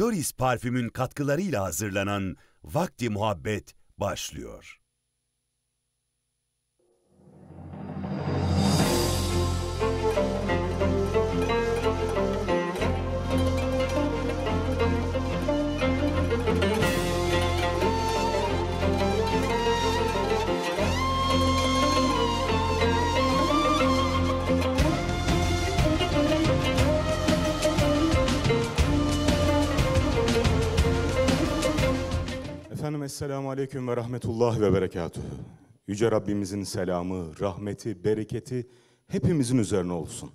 Loris Parfüm'ün katkılarıyla hazırlanan Vakti Muhabbet başlıyor. Efendim, Esselamu Aleyküm ve Rahmetullah ve Berekatuhu. Yüce Rabbimizin selamı, rahmeti, bereketi hepimizin üzerine olsun.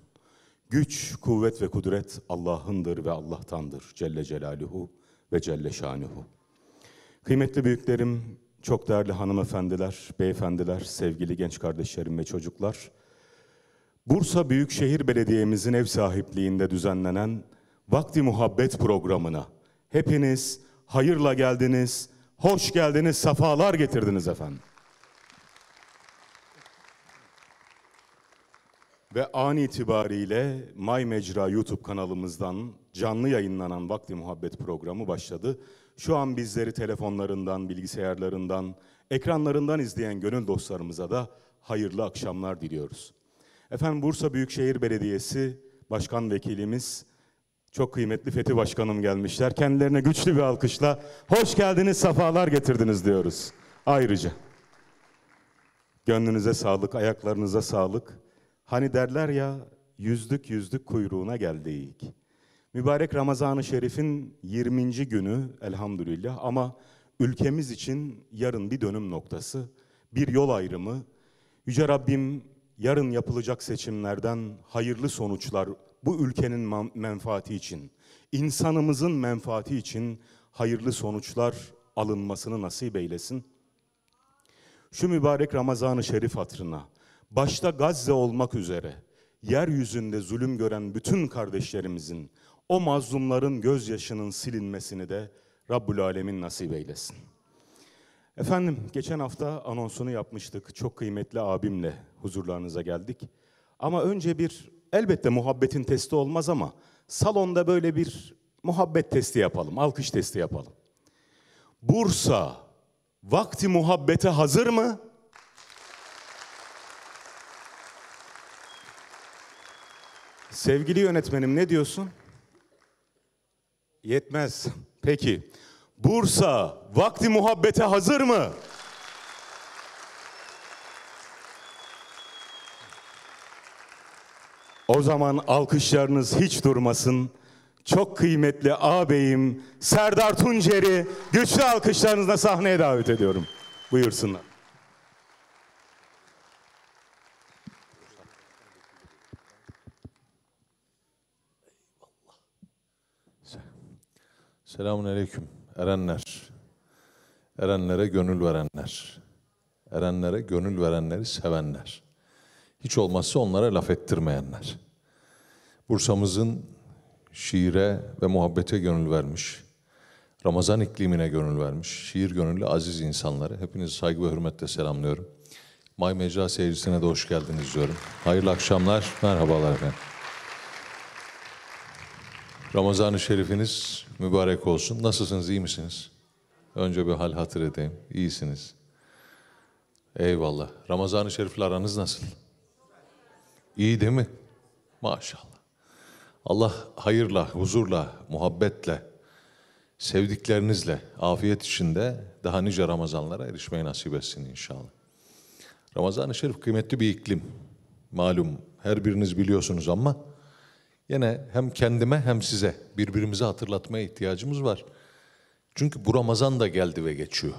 Güç, kuvvet ve kudret Allah'ındır ve Allah'tandır. Celle Celaluhu ve Celle Şanuhu. Kıymetli büyüklerim, çok değerli hanımefendiler, beyefendiler, sevgili genç kardeşlerim ve çocuklar. Bursa Büyükşehir Belediye'mizin ev sahipliğinde düzenlenen Vakti Muhabbet programına hepiniz hayırla geldiniz. Hoş geldiniz, sefalar getirdiniz efendim. Ve an itibariyle My Mecra YouTube kanalımızdan canlı yayınlanan Vakti Muhabbet programı başladı. Şu an bizleri telefonlarından, bilgisayarlarından, ekranlarından izleyen gönül dostlarımıza da hayırlı akşamlar diliyoruz. Efendim, Bursa Büyükşehir Belediyesi Başkan Vekilimiz, çok kıymetli Fethi Başkanım gelmişler. Kendilerine güçlü bir alkışla hoş geldiniz, sefalar getirdiniz diyoruz. Ayrıca gönlünüze sağlık, ayaklarınıza sağlık. Hani derler ya, yüzdük yüzdük kuyruğuna geldik. Mübarek Ramazan-ı Şerif'in 20. günü elhamdülillah, ama ülkemiz için yarın bir dönüm noktası, bir yol ayrımı. Yüce Rabbim yarın yapılacak seçimlerden hayırlı sonuçlar, bu ülkenin menfaati için, insanımızın menfaati için hayırlı sonuçlar alınmasını nasip eylesin. Şu mübarek Ramazan-ı Şerif hatırına, başta Gazze olmak üzere yeryüzünde zulüm gören bütün kardeşlerimizin, o mazlumların gözyaşının silinmesini de Rabbül Alemin nasip eylesin. Efendim, geçen hafta anonsunu yapmıştık. Çok kıymetli abimle huzurlarınıza geldik. Ama önce bir, elbette muhabbetin testi olmaz ama salonda böyle bir muhabbet testi yapalım, alkış testi yapalım. Bursa, Vakti Muhabbete hazır mı? Sevgili yönetmenim, ne diyorsun? Yetmez. Peki. Bursa, Vakti Muhabbete hazır mı? O zaman alkışlarınız hiç durmasın. Çok kıymetli ağabeyim Serdar Tuncer'i güçlü alkışlarınızla sahneye davet ediyorum. Buyursunlar. Selamünaleyküm erenler. Erenlere gönül verenler. Erenlere gönül verenleri sevenler. Hiç olmazsa onlara laf ettirmeyenler. Bursa'mızın şiire ve muhabbete gönül vermiş, Ramazan iklimine gönül vermiş, şiir gönüllü aziz insanları hepinizi saygı ve hürmetle selamlıyorum. My Mecra seyircisine de hoş geldiniz diyorum. Hayırlı akşamlar, merhabalar efendim. Ramazan-ı Şerif'iniz mübarek olsun. Nasılsınız, iyi misiniz? Önce bir hal hatır edeyim. İyisiniz. Eyvallah. Ramazan-ı Şerif'le aranız nasıl? İyi değil mi? Maşallah. Allah hayırla, huzurla, muhabbetle, sevdiklerinizle, afiyet içinde daha nice Ramazanlara erişmeyi nasip etsin inşallah. Ramazan-ı Şerif kıymetli bir iklim. Malum her biriniz biliyorsunuz ama yine hem kendime hem size birbirimize hatırlatmaya ihtiyacımız var. Çünkü bu Ramazan da geldi ve geçiyor.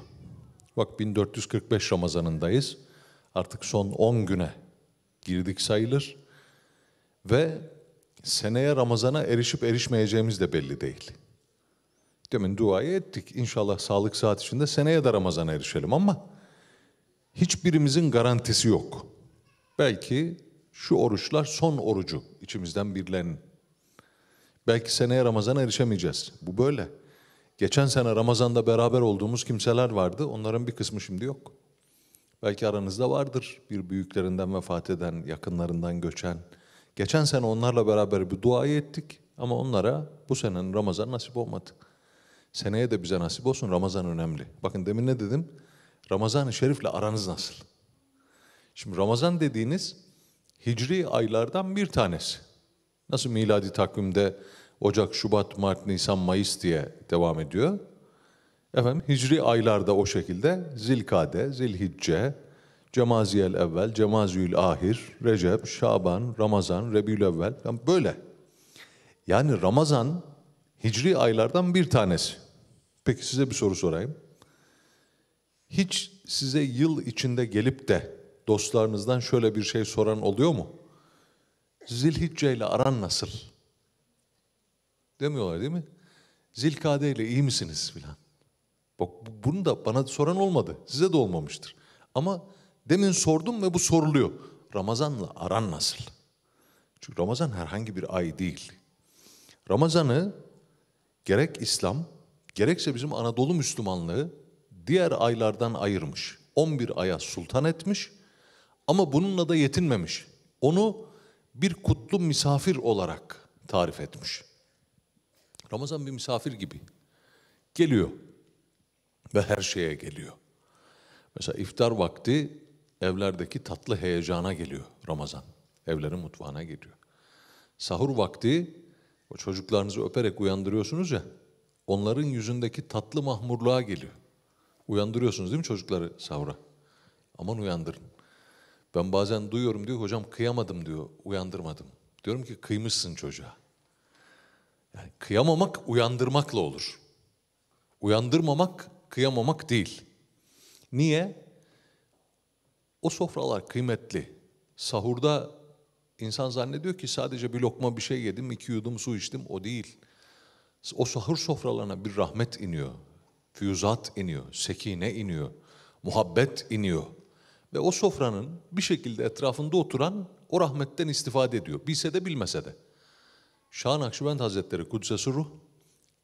Bak, 1445 Ramazan'ındayız. Artık son 10 güne girdik sayılır. Ve seneye Ramazan'a erişip erişmeyeceğimiz de belli değil. Demin duayı ettik. İnşallah sağlık saat içinde seneye de Ramazan'a erişelim ama hiçbirimizin garantisi yok. Belki şu oruçlar son orucu içimizden birilerinin. Belki seneye Ramazan'a erişemeyeceğiz. Bu böyle. Geçen sene Ramazan'da beraber olduğumuz kimseler vardı. Onların bir kısmı şimdi yok. Belki aranızda vardır. Bir büyüklerinden vefat eden, yakınlarından göçen. Geçen sene onlarla beraber bir duayı ettik. Ama onlara bu senenin Ramazan nasip olmadı. Seneye de bize nasip olsun. Ramazan önemli. Bakın demin ne dedim? Ramazan-ı Şerif'le aranız nasıl? Şimdi Ramazan dediğiniz hicri aylardan bir tanesi. Nasıl miladi takvimde Ocak, Şubat, Mart, Nisan, Mayıs diye devam ediyor. Efendim hicri aylarda o şekilde Zilkade, Zilhicce, Cemaziyel Evvel, Cemaziyül Ahir, Recep, Şaban, Ramazan, Rebiyül Evvel. Yani böyle. Yani Ramazan hicri aylardan bir tanesi. Peki size bir soru sorayım. Hiç size yıl içinde gelip de dostlarınızdan şöyle bir şey soran oluyor mu? Zilhicce ile aran nasıl? Demiyorlar değil mi? Zilkade ile iyi misiniz filan? Bak bunu da bana soran olmadı. Size de olmamıştır. Ama demin sordum ve bu soruluyor. Ramazan'la aran nasıl? Çünkü Ramazan herhangi bir ay değil. Ramazan'ı gerek İslam, gerekse bizim Anadolu Müslümanlığı diğer aylardan ayırmış. 11 aya sultan etmiş ama bununla da yetinmemiş. Onu bir kutlu misafir olarak tarif etmiş. Ramazan bir misafir gibi geliyor ve her şeye geliyor. Mesela iftar vakti evlerdeki tatlı heyecana geliyor Ramazan. Evlerin mutfağına geliyor. Sahur vakti o çocuklarınızı öperek uyandırıyorsunuz ya, onların yüzündeki tatlı mahmurluğa geliyor. Uyandırıyorsunuz değil mi çocukları sahura? Aman uyandırın. Ben bazen duyuyorum diyor, hocam kıyamadım diyor, uyandırmadım. Diyorum ki kıymışsın çocuğa. Yani kıyamamak uyandırmakla olur. Uyandırmamak kıyamamak değil. Niye? O sofralar kıymetli. Sahurda insan zannediyor ki sadece bir lokma bir şey yedim, 2 yudum su içtim. O değil. O sahur sofralarına bir rahmet iniyor. Füyüzat iniyor, sekine iniyor, muhabbet iniyor. Ve o sofranın bir şekilde etrafında oturan o rahmetten istifade ediyor. Bilse de bilmese de. Şah-ı Nakşibend Hazretleri Kudüs-i Sırru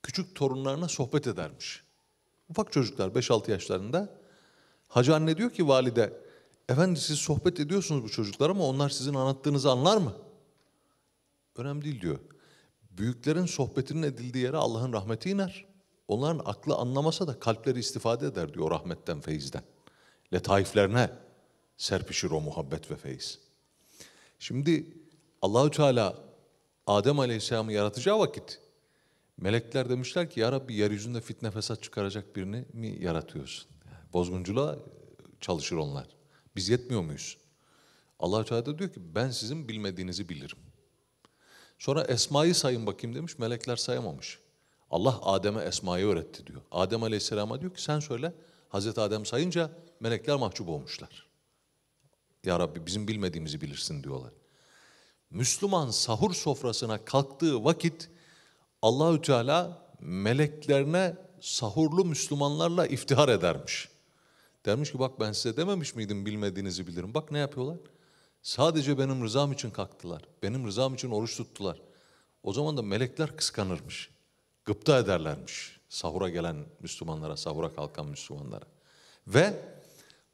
küçük torunlarına sohbet edermiş. Ufak çocuklar 5-6 yaşlarında. Hacı anne diyor ki valide, efendi siz sohbet ediyorsunuz bu çocuklar ama onlar sizin anlattığınızı anlar mı? Önemli değil diyor. Büyüklerin sohbetinin edildiği yere Allah'ın rahmeti iner. Onların aklı anlamasa da kalpleri istifade eder diyor o rahmetten, feyizden. Letaiflerine serpişir o muhabbet ve feyiz. Şimdi Allahü Teala Adem Aleyhisselam'ı yaratacağı vakit melekler demişler ki ya Rabbi yeryüzünde fitne fesat çıkaracak birini mi yaratıyorsun? Yani bozgunculuğa çalışır onlar. Biz yetmiyor muyuz? Allah-u Teala da diyor ki ben sizin bilmediğinizi bilirim. Sonra esmayı sayın bakayım demiş, melekler sayamamış. Allah Adem'e esmayı öğretti diyor. Adem Aleyhisselam'a diyor ki sen söyle. Hazreti Adem sayınca melekler mahcup olmuşlar. Ya Rabbi bizim bilmediğimizi bilirsin diyorlar. Müslüman sahur sofrasına kalktığı vakit Allah-u Teala meleklerine sahurlu Müslümanlarla iftihar edermiş. Dermiş ki bak ben size dememiş miydim bilmediğinizi bilirim. Bak ne yapıyorlar? Sadece benim rızam için kalktılar. Benim rızam için oruç tuttular. O zaman da melekler kıskanırmış. Gıpta ederlermiş. Sahura gelen Müslümanlara, sahura kalkan Müslümanlara. Ve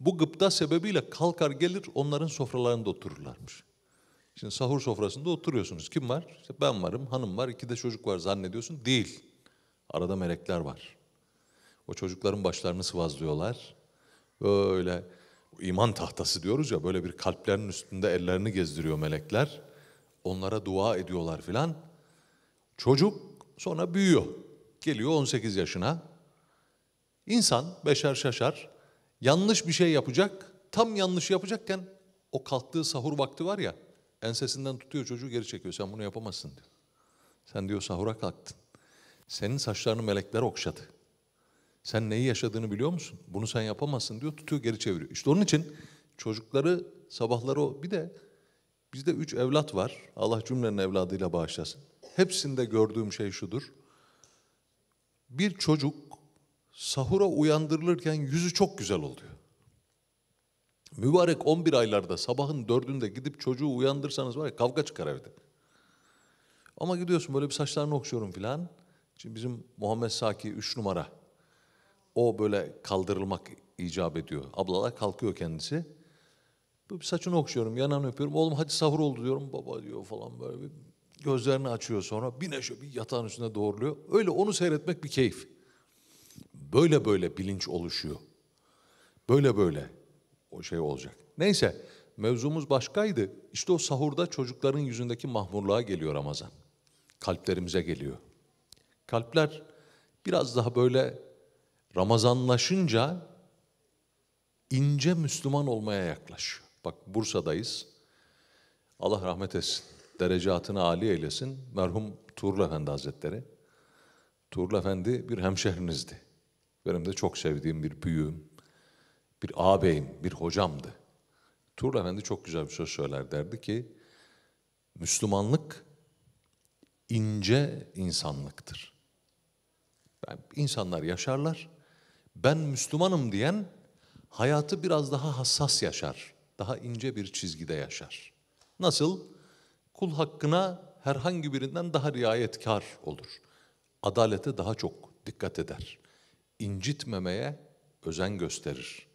bu gıpta sebebiyle kalkar gelir onların sofralarında otururlarmış. Şimdi sahur sofrasında oturuyorsunuz. Kim var? İşte ben varım, hanım var, 2 de çocuk var zannediyorsun. Değil. Arada melekler var. O çocukların başlarını sıvazlıyorlar. Böyle iman tahtası diyoruz ya, böyle bir kalplerin üstünde ellerini gezdiriyor melekler. Onlara dua ediyorlar filan. Çocuk sonra büyüyor. Geliyor 18 yaşına. İnsan beşer şaşar. Yanlış bir şey yapacak. Tam yanlış yapacakken o kalktığı sahur vakti var ya, ensesinden tutuyor çocuğu, geri çekiyor. Sen bunu yapamazsın diyor. Sen diyor sahura kalktın. Senin saçlarını melekler okşadı. Sen neyi yaşadığını biliyor musun? Bunu sen yapamazsın diyor, tutuyor geri çeviriyor. İşte onun için çocukları sabahları o. Bir de bizde 3 evlat var. Allah cümlenin evladıyla bağışlasın. Hepsinde gördüğüm şey şudur. Bir çocuk sahura uyandırılırken yüzü çok güzel oluyor. Mübarek 11 aylarda sabahın 4'ünde gidip çocuğu uyandırsanız var ya kavga çıkar evde. Ama gidiyorsun böyle bir saçlarını okşuyorum filan. Şimdi bizim Muhammed Saki 3 numara. O böyle kaldırılmak icap ediyor. Ablalar kalkıyor kendisi. Böyle bir saçını okşuyorum, yanağını öpüyorum. Oğlum hadi sahur oldu diyorum. Baba diyor falan böyle bir gözlerini açıyor sonra. Bir neşe bir yatağın üstüne doğruluyor. Öyle onu seyretmek bir keyif. Böyle böyle bilinç oluşuyor. Böyle böyle o şey olacak. Neyse, mevzumuz başkaydı. İşte o sahurda çocukların yüzündeki mahmurluğa geliyor Ramazan. Kalplerimize geliyor. Kalpler biraz daha böyle Ramazanlaşınca ince Müslüman olmaya yaklaşıyor. Bak Bursa'dayız. Allah rahmet etsin. Derecatını âli eylesin. Merhum Tuğrul Efendi Hazretleri. Tuğrul Efendi bir hemşehrinizdi. Benim de çok sevdiğim bir büyüğüm, bir ağabeyim, bir hocamdı. Tuğrul Efendi çok güzel bir söz söyler, derdi ki, Müslümanlık ince insanlıktır. Yani insanlar yaşarlar, ben Müslümanım diyen hayatı biraz daha hassas yaşar, daha ince bir çizgide yaşar. Nasıl? Kul hakkına herhangi birinden daha riayetkar olur. Adalete daha çok dikkat eder. İncitmemeye özen gösterir.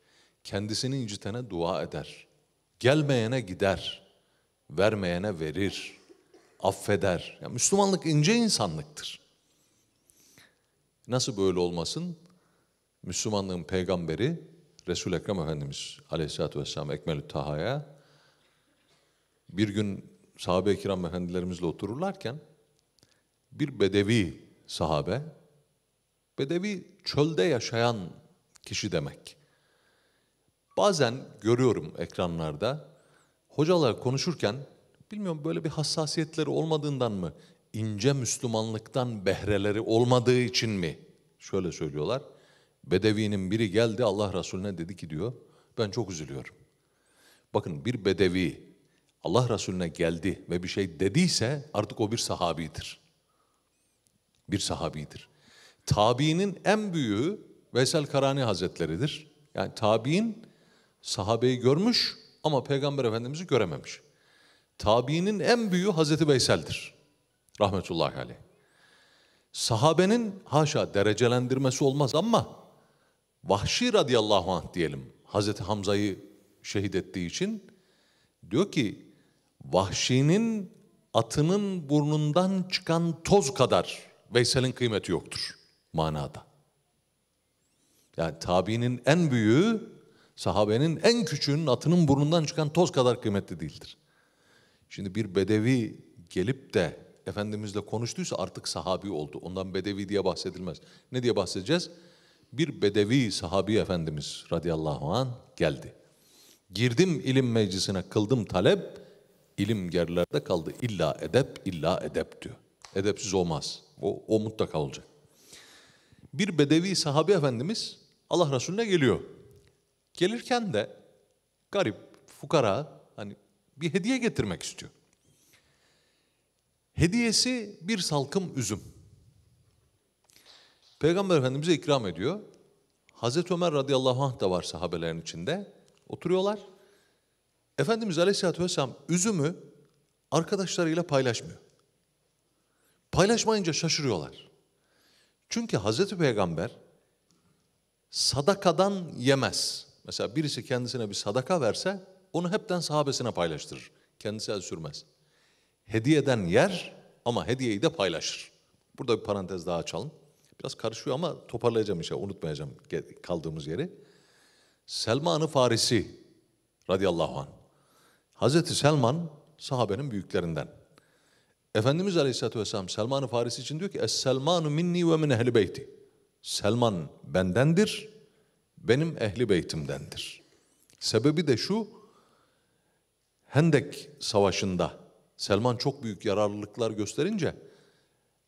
Kendisini incitene dua eder. Gelmeyene gider. Vermeyene verir. Affeder. Yani Müslümanlık ince insanlıktır. Nasıl böyle olmasın? Müslümanlığın peygamberi Resul-i Ekrem Efendimiz Aleyhisselatü Vesselam Ekmel-i Taha'ya bir gün sahabe-i kiram efendilerimizle otururlarken bir bedevi sahabe, bedevi çölde yaşayan kişi demek. Bazen görüyorum ekranlarda hocalar konuşurken, bilmiyorum böyle bir hassasiyetleri olmadığından mı, ince Müslümanlıktan behreleri olmadığı için mi? Şöyle söylüyorlar, bedevinin biri geldi Allah Resulüne dedi ki diyor, ben çok üzülüyorum. Bakın bir bedevi Allah Resulüne geldi ve bir şey dediyse artık o bir sahabidir. Bir sahabidir. Tabiinin en büyüğü Veysel Karani Hazretleri'dir. Yani tabiin sahabeyi görmüş ama Peygamber Efendimiz'i görememiş. Tabiinin en büyüğü Hazreti Veysel'dir. Rahmetullahi aleyh. Sahabenin haşa derecelendirmesi olmaz ama Vahşi radıyallahu anh diyelim. Hazreti Hamza'yı şehit ettiği için diyor ki Vahşi'nin atının burnundan çıkan toz kadar Veysel'in kıymeti yoktur manada. Yani tabiinin en büyüğü, sahabenin en küçüğünün atının burnundan çıkan toz kadar kıymetli değildir. Şimdi bir bedevi gelip de Efendimizle konuştuysa artık sahabi oldu. Ondan bedevi diye bahsedilmez. Ne diye bahsedeceğiz? Bir bedevi sahabi Efendimiz radıyallahu anh geldi. Girdim ilim meclisine kıldım talep, ilim yerlerde kaldı. İlla edep, illa edep diyor. Edepsiz olmaz. O mutlaka olacak. Bir bedevi sahabi Efendimiz Allah Resulüne geliyor. Gelirken de garip, fukara hani bir hediye getirmek istiyor. Hediyesi bir salkım üzüm. Peygamber Efendimiz'e ikram ediyor. Hazreti Ömer radıyallahu anh da var sahabelerin içinde. Oturuyorlar. Efendimiz Aleyhisselatü Vesselam üzümü arkadaşlarıyla paylaşmıyor. Paylaşmayınca şaşırıyorlar. Çünkü Hazreti Peygamber sadakadan yemez. Mesela birisi kendisine bir sadaka verse onu hepten sahabesine paylaştırır. Kendisi el sürmez. Hediyeden yer ama hediyeyi de paylaşır. Burada bir parantez daha açalım. Biraz karışıyor ama toparlayacağım inşallah. Unutmayacağım kaldığımız yeri. Selman-ı Farisi radıyallahu anh. Hazreti Selman sahabenin büyüklerinden. Efendimiz Aleyhisselatü Vesselam Selman-ı Farisi için diyor ki Es-Selmanu minni ve min ehli beyti. Selman bendendir, benim ehli beytimdendir. Sebebi de şu, Hendek Savaşı'nda Selman çok büyük yararlılıklar gösterince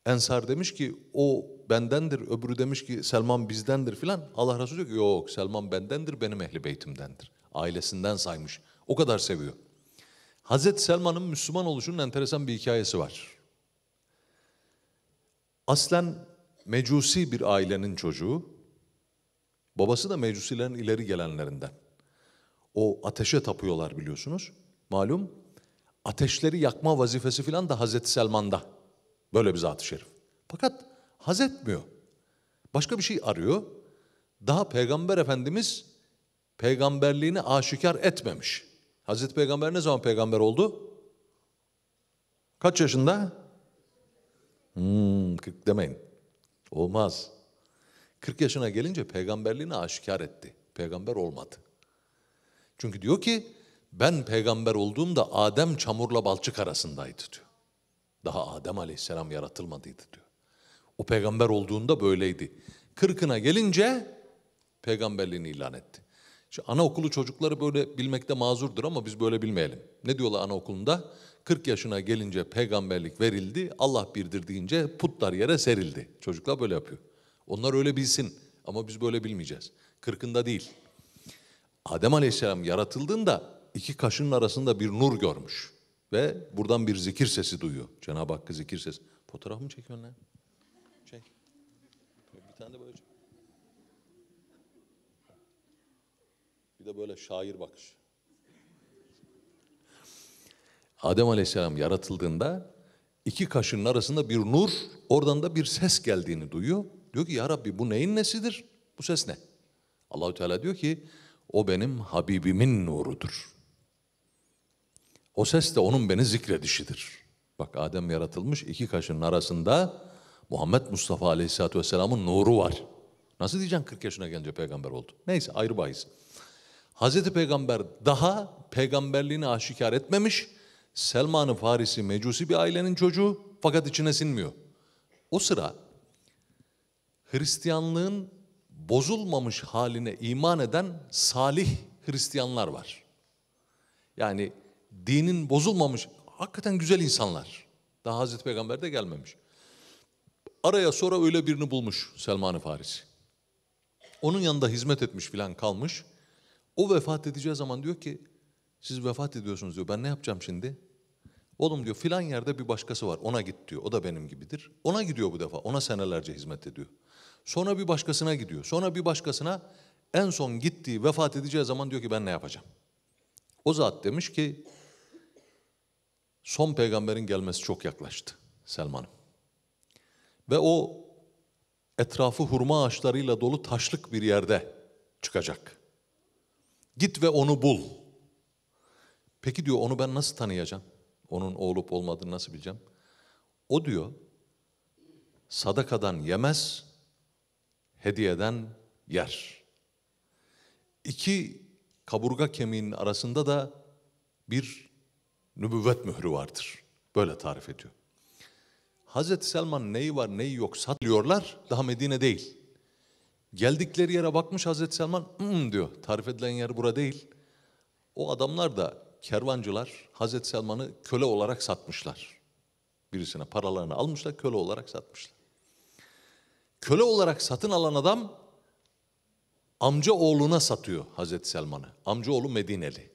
Ensar demiş ki o bendendir, öbürü demiş ki Selman bizdendir filan. Allah Resulü diyor ki yok Selman bendendir, benim ehli beytimdendir. Ailesinden saymış. O kadar seviyor. Hazreti Selman'ın Müslüman oluşunun enteresan bir hikayesi var. Aslen mecusi bir ailenin çocuğu, babası da mecusilerin ileri gelenlerinden. O ateşe tapıyorlar biliyorsunuz. Malum ateşleri yakma vazifesi filan da Hazreti Selman'da. Böyle bir zat-ı şerif. Fakat haz etmiyor. Başka bir şey arıyor. Daha Peygamber Efendimiz peygamberliğini aşikar etmemiş. Hazreti Peygamber ne zaman peygamber oldu? Kaç yaşında? 40 demeyin. Olmaz. 40 yaşına gelince peygamberliğini aşikar etti. Peygamber olmadı. Çünkü diyor ki ben peygamber olduğumda Adem çamurla balçık arasındaydı diyor. Daha Adem Aleyhisselam yaratılmadıydı diyor. O peygamber olduğunda böyleydi. 40'ına gelince peygamberliğini ilan etti. Şimdi anaokulu çocukları böyle bilmekte mazurdur ama biz böyle bilmeyelim. Ne diyorlar anaokulunda? 40 yaşına gelince peygamberlik verildi, Allah birdir deyince putlar yere serildi. Çocuklar böyle yapıyor. Onlar öyle bilsin ama biz böyle bilmeyeceğiz. 40'ında değil. Adem Aleyhisselam yaratıldığında iki kaşının arasında bir nur görmüş. Ve buradan bir zikir sesi duyuyor. Cenab-ı Hakk'ı zikir sesi. Fotoğraf mı çekiyorsun lan? Çek. Bir tane de böyle çek. Bir de böyle şair bakış. Adem Aleyhisselam yaratıldığında iki kaşının arasında bir nur, oradan da bir ses geldiğini duyuyor. Diyor ki ya Rabbi bu neyin nesidir? Bu ses ne? Allahu Teala diyor ki o benim Habibimin nurudur. O ses de onun beni zikredişidir. Bak Adem yaratılmış, iki kaşının arasında Muhammed Mustafa Aleyhisselatü Vesselam'ın nuru var. Nasıl diyeceksin 40 yaşına gelince peygamber oldu? Neyse ayrı bahis. Hazreti Peygamber daha peygamberliğini aşikar etmemiş, Selman-ı Farisi mecusi bir ailenin çocuğu fakat içine sinmiyor. O sıra Hristiyanlığın bozulmamış haline iman eden salih Hristiyanlar var. Yani dinin bozulmamış, hakikaten güzel insanlar. Daha Hazreti Peygamber de gelmemiş. Araya sonra öyle birini bulmuş Selman-ı Farisi. Onun yanında hizmet etmiş filan kalmış. O vefat edeceği zaman diyor ki, siz vefat ediyorsunuz diyor, ben ne yapacağım şimdi? Oğlum diyor filan yerde bir başkası var, ona git diyor, o da benim gibidir. Ona gidiyor bu defa, ona senelerce hizmet ediyor. Sonra bir başkasına gidiyor, sonra bir başkasına, en son gittiği vefat edeceği zaman diyor ki ben ne yapacağım? O zat demiş ki, son peygamberin gelmesi çok yaklaştı Selman'ım. Ve o etrafı hurma ağaçlarıyla dolu taşlık bir yerde çıkacak. Git ve onu bul. Peki diyor onu ben nasıl tanıyacağım? Onun olup olmadığını nasıl bileceğim? O diyor sadakadan yemez, hediyeden yer. İki kaburga kemiğinin arasında da bir nübüvvet mührü vardır. Böyle tarif ediyor. Hazreti Selman neyi var neyi yok satıyorlar, daha Medine değil. Geldikleri yere bakmış Hazreti Selman diyor. Tarif edilen yer bura değil. O adamlar da kervancılar Hazreti Selman'ı köle olarak satmışlar. Birisine paralarını almışlar, köle olarak satmışlar. Köle olarak satın alan adam amca oğluna satıyor Hazreti Selman'ı. Amca oğlu Medineli.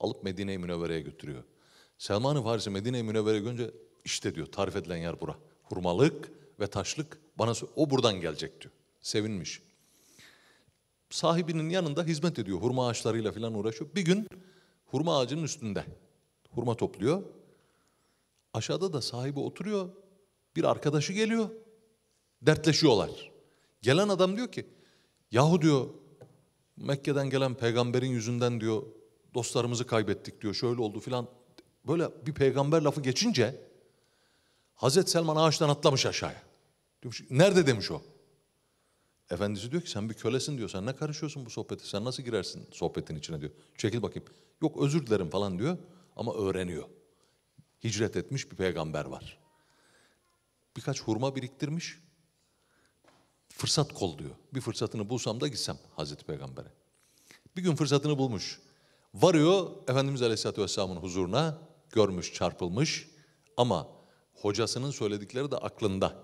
Alıp Medine-i Münevvere'ye götürüyor. Selman-ı Farisi Medine-i Münevvere'ye görünce işte diyor tarif edilen yer bura. Hurmalık ve taşlık bana o buradan gelecek diyor. Sevinmiş. Sahibinin yanında hizmet ediyor. Hurma ağaçlarıyla falan uğraşıyor. Bir gün hurma ağacının üstünde hurma topluyor. Aşağıda da sahibi oturuyor. Bir arkadaşı geliyor. Dertleşiyorlar. Gelen adam diyor ki yahu diyor Mekke'den gelen peygamberin yüzünden diyor dostlarımızı kaybettik diyor. Şöyle oldu filan. Böyle bir peygamber lafı geçince Hazreti Selman ağaçtan atlamış aşağıya. Demiş, nerede demiş o? Efendisi diyor ki sen bir kölesin diyor. Sen ne karışıyorsun bu sohbete? Sen nasıl girersin sohbetin içine diyor. Çekil bakayım. Yok özür dilerim falan diyor ama öğreniyor. Hicret etmiş bir peygamber var. Birkaç hurma biriktirmiş. Fırsat kol diyor. Bir fırsatını bulsam da gitsem Hazreti Peygamber'e. Bir gün fırsatını bulmuş. Varıyor Efendimiz Aleyhisselatü Vesselam'ın huzuruna. Görmüş, çarpılmış. Ama hocasının söyledikleri de aklında.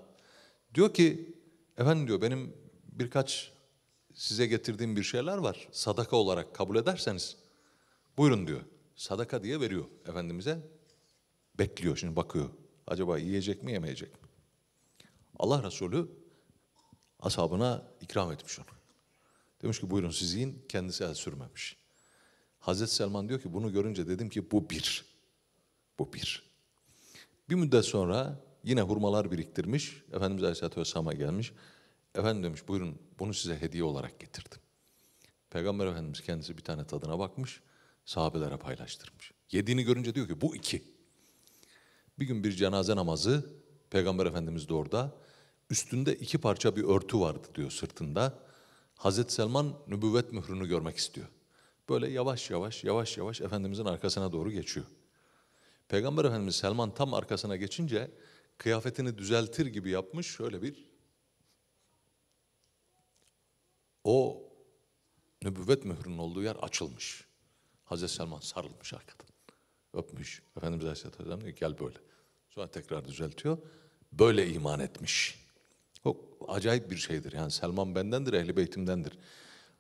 Diyor ki efendim diyor benim birkaç size getirdiğim bir şeyler var. Sadaka olarak kabul ederseniz buyurun diyor. Sadaka diye veriyor Efendimiz'e. Bekliyor şimdi bakıyor. Acaba yiyecek mi yemeyecek mi? Allah Resulü ashabına ikram etmiş onu. Demiş ki buyurun siz yiyin, kendisi el sürmemiş. Hazreti Selman diyor ki bunu görünce dedim ki bu bir. Bu bir. Bir müddet sonra yine hurmalar biriktirmiş. Efendimiz Aleyhisselatü Vesselam'a gelmiş. Efendim demiş buyurun bunu size hediye olarak getirdim. Peygamber Efendimiz kendisi bir tane tadına bakmış. Sahabelere paylaştırmış. Yediğini görünce diyor ki bu iki. Bir gün bir cenaze namazı Peygamber Efendimiz de orada. üstünde iki parça bir örtü vardı diyor sırtında. Hazreti Selman nübüvvet mührünü görmek istiyor. Böyle yavaş yavaş Efendimizin arkasına doğru geçiyor. Peygamber Efendimiz Selman tam arkasına geçince kıyafetini düzeltir gibi yapmış, şöyle bir o nübüvvet mührünün olduğu yer açılmış. Hazreti Selman sarılmış arkadan. Öpmüş. Efendimiz Aleyhisselam diyor gel böyle. Sonra tekrar düzeltiyor. Böyle iman etmiş. Çok acayip bir şeydir. Yani Selman bendendir, Ehl-i Beytim'dendir.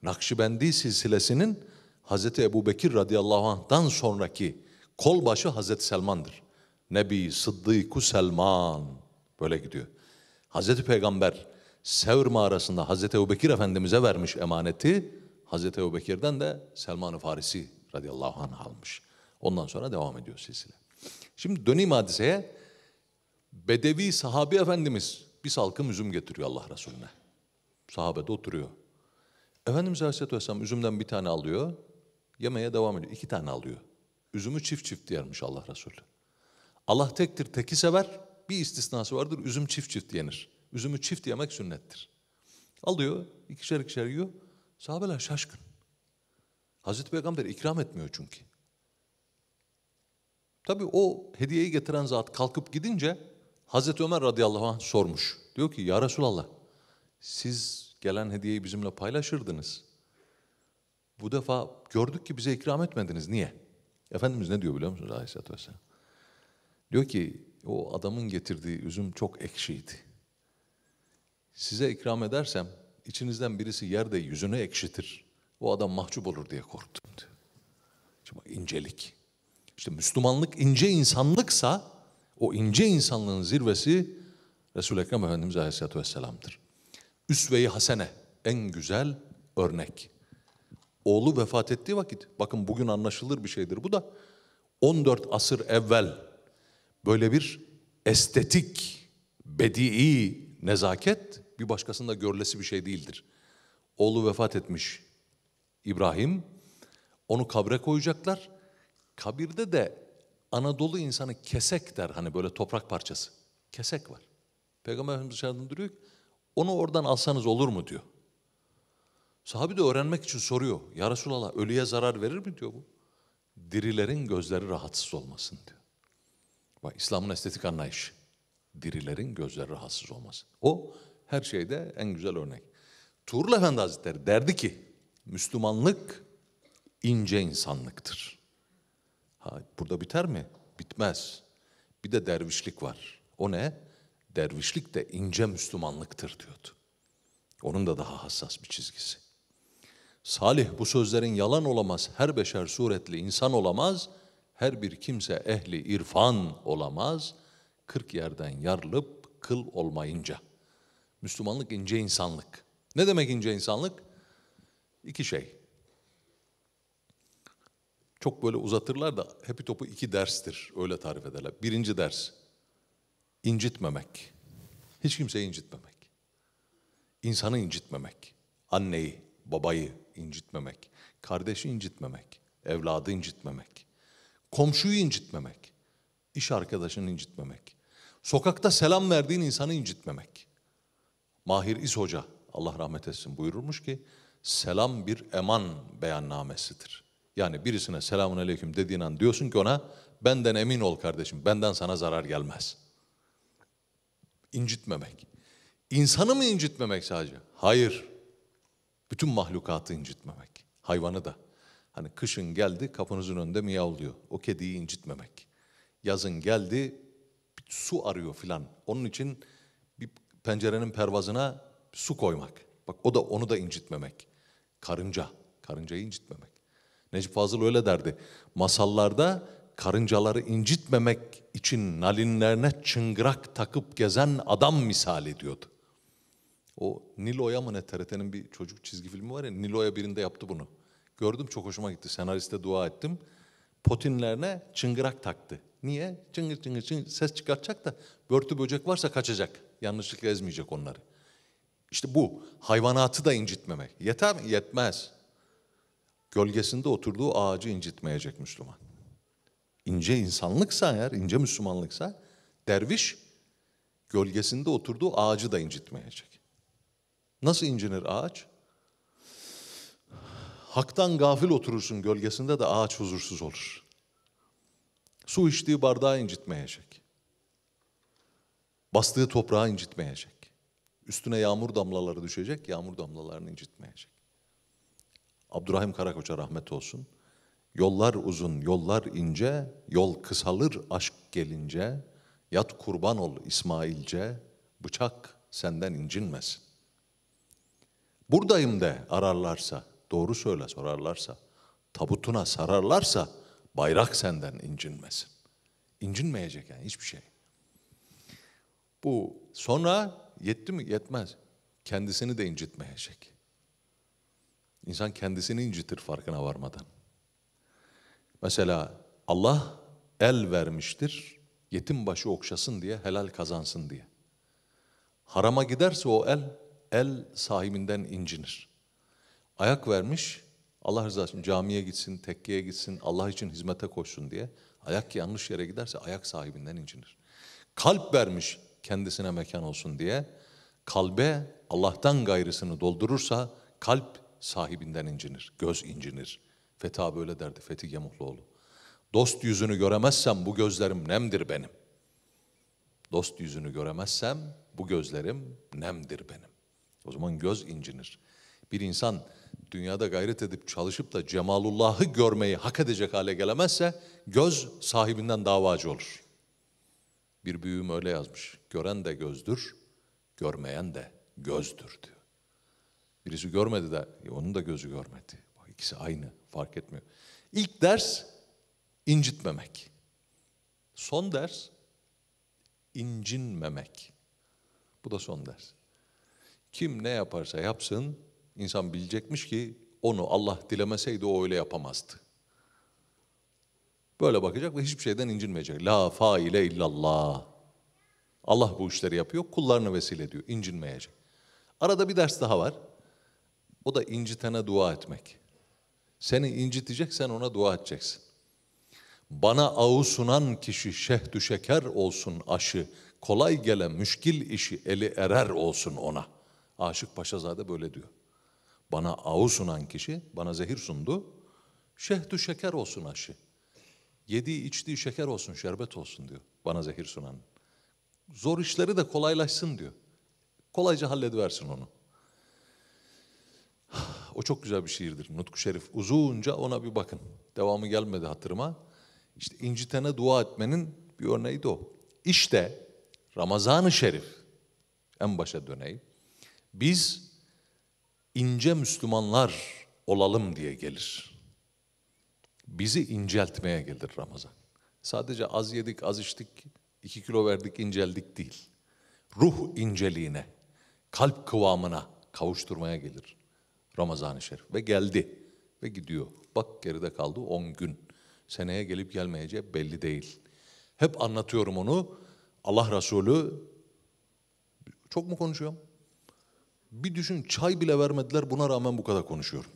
Nakşibendi silsilesinin Hazreti Ebubekir radıyallahu anh'tan sonraki kolbaşı Hazreti Selman'dır. Nebi Sıddık-ı Selman. Böyle gidiyor. Hazreti Peygamber Sevr Mağarası'nda Hazreti Ebubekir Efendimiz'e vermiş emaneti. Hazreti Ebubekir'den de Selman-ı Farisi radıyallahu anh almış. Ondan sonra devam ediyor silsile. Şimdi döneyim hadiseye. Bedevi sahabi Efendimiz bir salkım üzüm getiriyor Allah Resulüne. Sahabede oturuyor. Efendimiz Aleyhisselatü Vesselam üzümden bir tane alıyor. Yemeye devam ediyor. 2 tane alıyor. Üzümü çift çift yermiş Allah Resulü. Allah tektir, teki sever. Bir istisnası vardır. Üzüm çift çift yenir. Üzümü çift yemek sünnettir. Alıyor. 2'şer 2'şer yiyor. Sahabeler şaşkın. Hazreti Peygamber ikram etmiyor çünkü. Tabii o hediyeyi getiren zat kalkıp gidince Hazreti Ömer radıyallahu anh sormuş. Diyor ki ya Resulallah siz gelen hediyeyi bizimle paylaşırdınız. Bu defa gördük ki bize ikram etmediniz. Niye? Efendimiz ne diyor biliyor musunuz Aleyhisselatü Vesselam? Diyor ki o adamın getirdiği üzüm çok ekşiydi. Size ikram edersem içinizden birisi yerde yüzünü ekşitir. O adam mahcup olur diye korktum diyor. Şimdi incelik. İşte Müslümanlık ince insanlıksa o ince insanlığın zirvesi Resul-i Ekrem Efendimiz Aleyhisselatü Vesselam'dır. Üsve-i hasene, en güzel örnek. Oğlu vefat ettiği vakit, bakın bugün anlaşılır bir şeydir bu da, 14 asır evvel böyle bir estetik, bedi'i nezaket bir başkasında görülesi bir şey değildir. Oğlu vefat etmiş İbrahim, onu kabre koyacaklar. Kabirde de Anadolu insanı kesek der, hani böyle toprak parçası. Kesek var. Peygamber Efendimiz dışarıdan duruyor ki, onu oradan alsanız olur mu diyor. Sahabi de öğrenmek için soruyor. Ya Resulallah ölüye zarar verir mi diyor bu. Dirilerin gözleri rahatsız olmasın diyor. Bak İslam'ın estetik anlayışı. Dirilerin gözleri rahatsız olmasın. O her şeyde en güzel örnek. Tuğrul Efendi Hazretleri derdi ki Müslümanlık ince insanlıktır. Ha, burada biter mi? Bitmez. Bir de dervişlik var. O ne? Dervişlik de ince Müslümanlıktır diyordu. Onun da daha hassas bir çizgisi. Salih bu sözlerin yalan olamaz, her beşer suretli insan olamaz, her bir kimse ehli irfan olamaz, 40 yerden yarılıp kıl olmayınca. Müslümanlık ince insanlık. Ne demek ince insanlık? 2 şey. Çok böyle uzatırlar da hepi topu 2 derstir. Öyle tarif ederler. 1. ders, incitmemek. Hiç kimseyi incitmemek. İnsanı incitmemek. Anneyi, babayı incitmemek. Kardeşi incitmemek. Evladı incitmemek. Komşuyu incitmemek. İş arkadaşını incitmemek. Sokakta selam verdiğin insanı incitmemek. Mahir İzhoca, Allah rahmet etsin, buyururmuş ki, selam bir eman beyannamesidir. Yani birisine selamun aleyküm dediğin an diyorsun ki ona benden emin ol kardeşim, benden sana zarar gelmez. İncitmemek. İnsanı mı incitmemek sadece? Hayır. Bütün mahlukatı incitmemek. Hayvanı da. Hani kışın geldi kapınızın önünde miyavlıyor. O kediyi incitmemek. Yazın geldi su arıyor filan. Onun için bir pencerenin pervazına su koymak. Bak onu da incitmemek. Karınca. Karıncayı incitmemek. Necip Fazıl öyle derdi. Masallarda karıncaları incitmemek için nalinlerine çıngırak takıp gezen adam misali diyordu. O Nilo'ya mı ne, TRT'nin bir çocuk çizgi filmi var ya, Nilo'ya birinde yaptı bunu. Gördüm, çok hoşuma gitti. Senariste dua ettim. Potinlerine çıngırak taktı. Niye? Çıngır çıngır çıngır ses çıkartacak da börtü böcek varsa kaçacak. Yanlışlıkla ezmeyecek onları. İşte bu hayvanatı da incitmemek. Yeter mi? Yetmez. Gölgesinde oturduğu ağacı incitmeyecek Müslüman. İnce insanlıksa eğer, ince Müslümanlıksa derviş gölgesinde oturduğu ağacı da incitmeyecek. Nasıl incinir ağaç? Hak'tan gafil oturursun gölgesinde de ağaç huzursuz olur. Su içtiği bardağı incitmeyecek. Bastığı toprağı incitmeyecek. Üstüne yağmur damlaları düşecek, yağmur damlalarını incitmeyecek. Abdurrahim Karakoç'a rahmet olsun. Yollar uzun, yollar ince, yol kısalır aşk gelince, yat kurban ol İsmailce, bıçak senden incinmesin. Buradayım de ararlarsa, doğru söyle sorarlarsa, tabutuna sararlarsa, bayrak senden incinmesin. İncinmeyecek yani hiçbir şey. Bu sonra yetti mi? Yetmez. Kendisini de incitmeyecek. İnsan kendisini incitir farkına varmadan. Mesela Allah el vermiştir, yetim başı okşasın diye, helal kazansın diye. Harama giderse o el sahibinden incinir. Ayak vermiş, Allah rızası için camiye gitsin, tekkiye gitsin, Allah için hizmete koşsun diye. Ayak yanlış yere giderse ayak sahibinden incinir. Kalp vermiş, kendisine mekan olsun diye. Kalbe Allah'tan gayrısını doldurursa kalp sahibinden incinir, göz incinir. Fethi abi öyle derdi, Fethi Gemuhluoğlu. Dost yüzünü göremezsem bu gözlerim nemdir benim. Dost yüzünü göremezsem bu gözlerim nemdir benim. O zaman göz incinir. Bir insan dünyada gayret edip çalışıp da Cemalullah'ı görmeyi hak edecek hale gelemezse göz sahibinden davacı olur. Bir büyüğüm öyle yazmış. Gören de gözdür, görmeyen de gözdür diyor. Birisi görmedi de onun da gözü görmedi. İkisi aynı, fark etmiyor. İlk ders incitmemek. Son ders incinmemek. Bu da son ders. Kim ne yaparsa yapsın, insan bilecekmiş ki onu Allah dilemeseydi o öyle yapamazdı. Böyle bakacak ve hiçbir şeyden incinmeyecek. La faile illallah. Allah bu işleri yapıyor, kullarını vesile ediyor, incinmeyecek. Arada bir ders daha var. O da incitene dua etmek. Seni incitecek, sen ona dua edeceksin. Bana ağı sunan kişi şehdü şeker olsun aşı, kolay gele müşkil işi eli erer olsun ona. Aşık Paşazade böyle diyor. Bana ağı sunan kişi, bana zehir sundu, şehdü şeker olsun aşı. Yediği içtiği şeker olsun, şerbet olsun diyor bana zehir sunan. Zor işleri de kolaylaşsın diyor. Kolayca hallediversin onu. O çok güzel bir şiirdir. Nutku Şerif uzunca, ona bir bakın. Devamı gelmedi hatırıma. İşte incitene dua etmenin bir örneği de o. İşte Ramazan-ı Şerif, en başa döneyim, biz ince Müslümanlar olalım diye gelir. Bizi inceltmeye gelir Ramazan. Sadece az yedik, az içtik, 2 kilo verdik, inceldik değil. Ruh inceliğine, kalp kıvamına kavuşturmaya gelir Ramazan-ı Şerif. Ve geldi ve gidiyor. Bak geride kaldı 10 gün. Seneye gelip gelmeyeceği belli değil. Hep anlatıyorum onu. Allah Resulü, çok mu konuşuyorum? Bir düşün, çay bile vermediler, buna rağmen bu kadar konuşuyorum.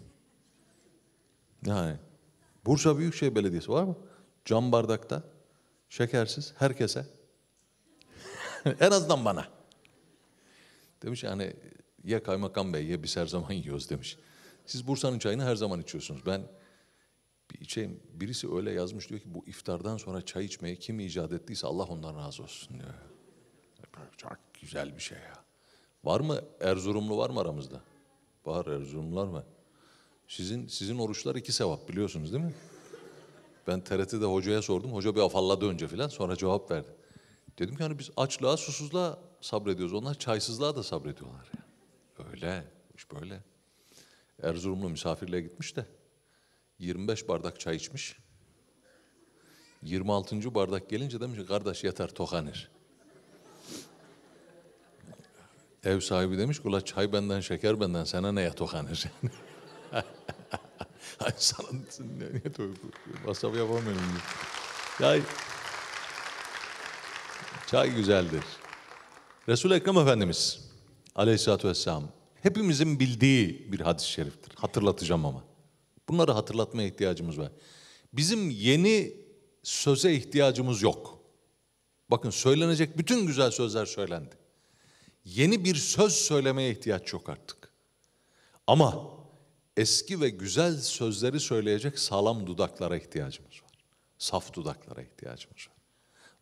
Yani Bursa Büyükşehir Belediyesi var mı? Cam bardakta, şekersiz, herkese. En azından bana. Demiş yani, ya kaymakam bey ya biz her zaman yiyoruz demiş. Siz Bursa'nın çayını her zaman içiyorsunuz. Ben bir içeyim. Birisi öyle yazmış, diyor ki bu iftardan sonra çay içmeyi kim icat ettiyse Allah ondan razı olsun diyor. Çok güzel bir şey ya. Var mı Erzurumlu, var mı aramızda? Var Erzurumlular mı? Sizin oruçlar 2 sevap biliyorsunuz değil mi? Ben TRT'de hocaya sordum. Hoca bir afalladı önce filan, sonra cevap verdi. Dedim ki hani biz açlığa, susuzluğa sabrediyoruz. Onlar çaysızlığa da sabrediyorlar ya. Öyle, iş böyle. Erzurumlu misafirliğe gitmiş de 25 bardak çay içmiş. 26. bardak gelince demiş ki kardeş yeter, tokanır. Ev sahibi demiş ki ula çay benden, şeker benden, sana neye tokanır? Sana niye tokanır? Masraf yapamıyorum. Çay güzeldir. Resul-i Ekrem Efendimiz Aleyhisselatü Vesselam hepimizin bildiği bir hadis-i şeriftir. Hatırlatacağım ama. Bunları hatırlatmaya ihtiyacımız var. Bizim yeni söze ihtiyacımız yok. Bakın söylenecek bütün güzel sözler söylendi. Yeni bir söz söylemeye ihtiyaç yok artık. Ama eski ve güzel sözleri söyleyecek sağlam dudaklara ihtiyacımız var. Saf dudaklara ihtiyacımız var.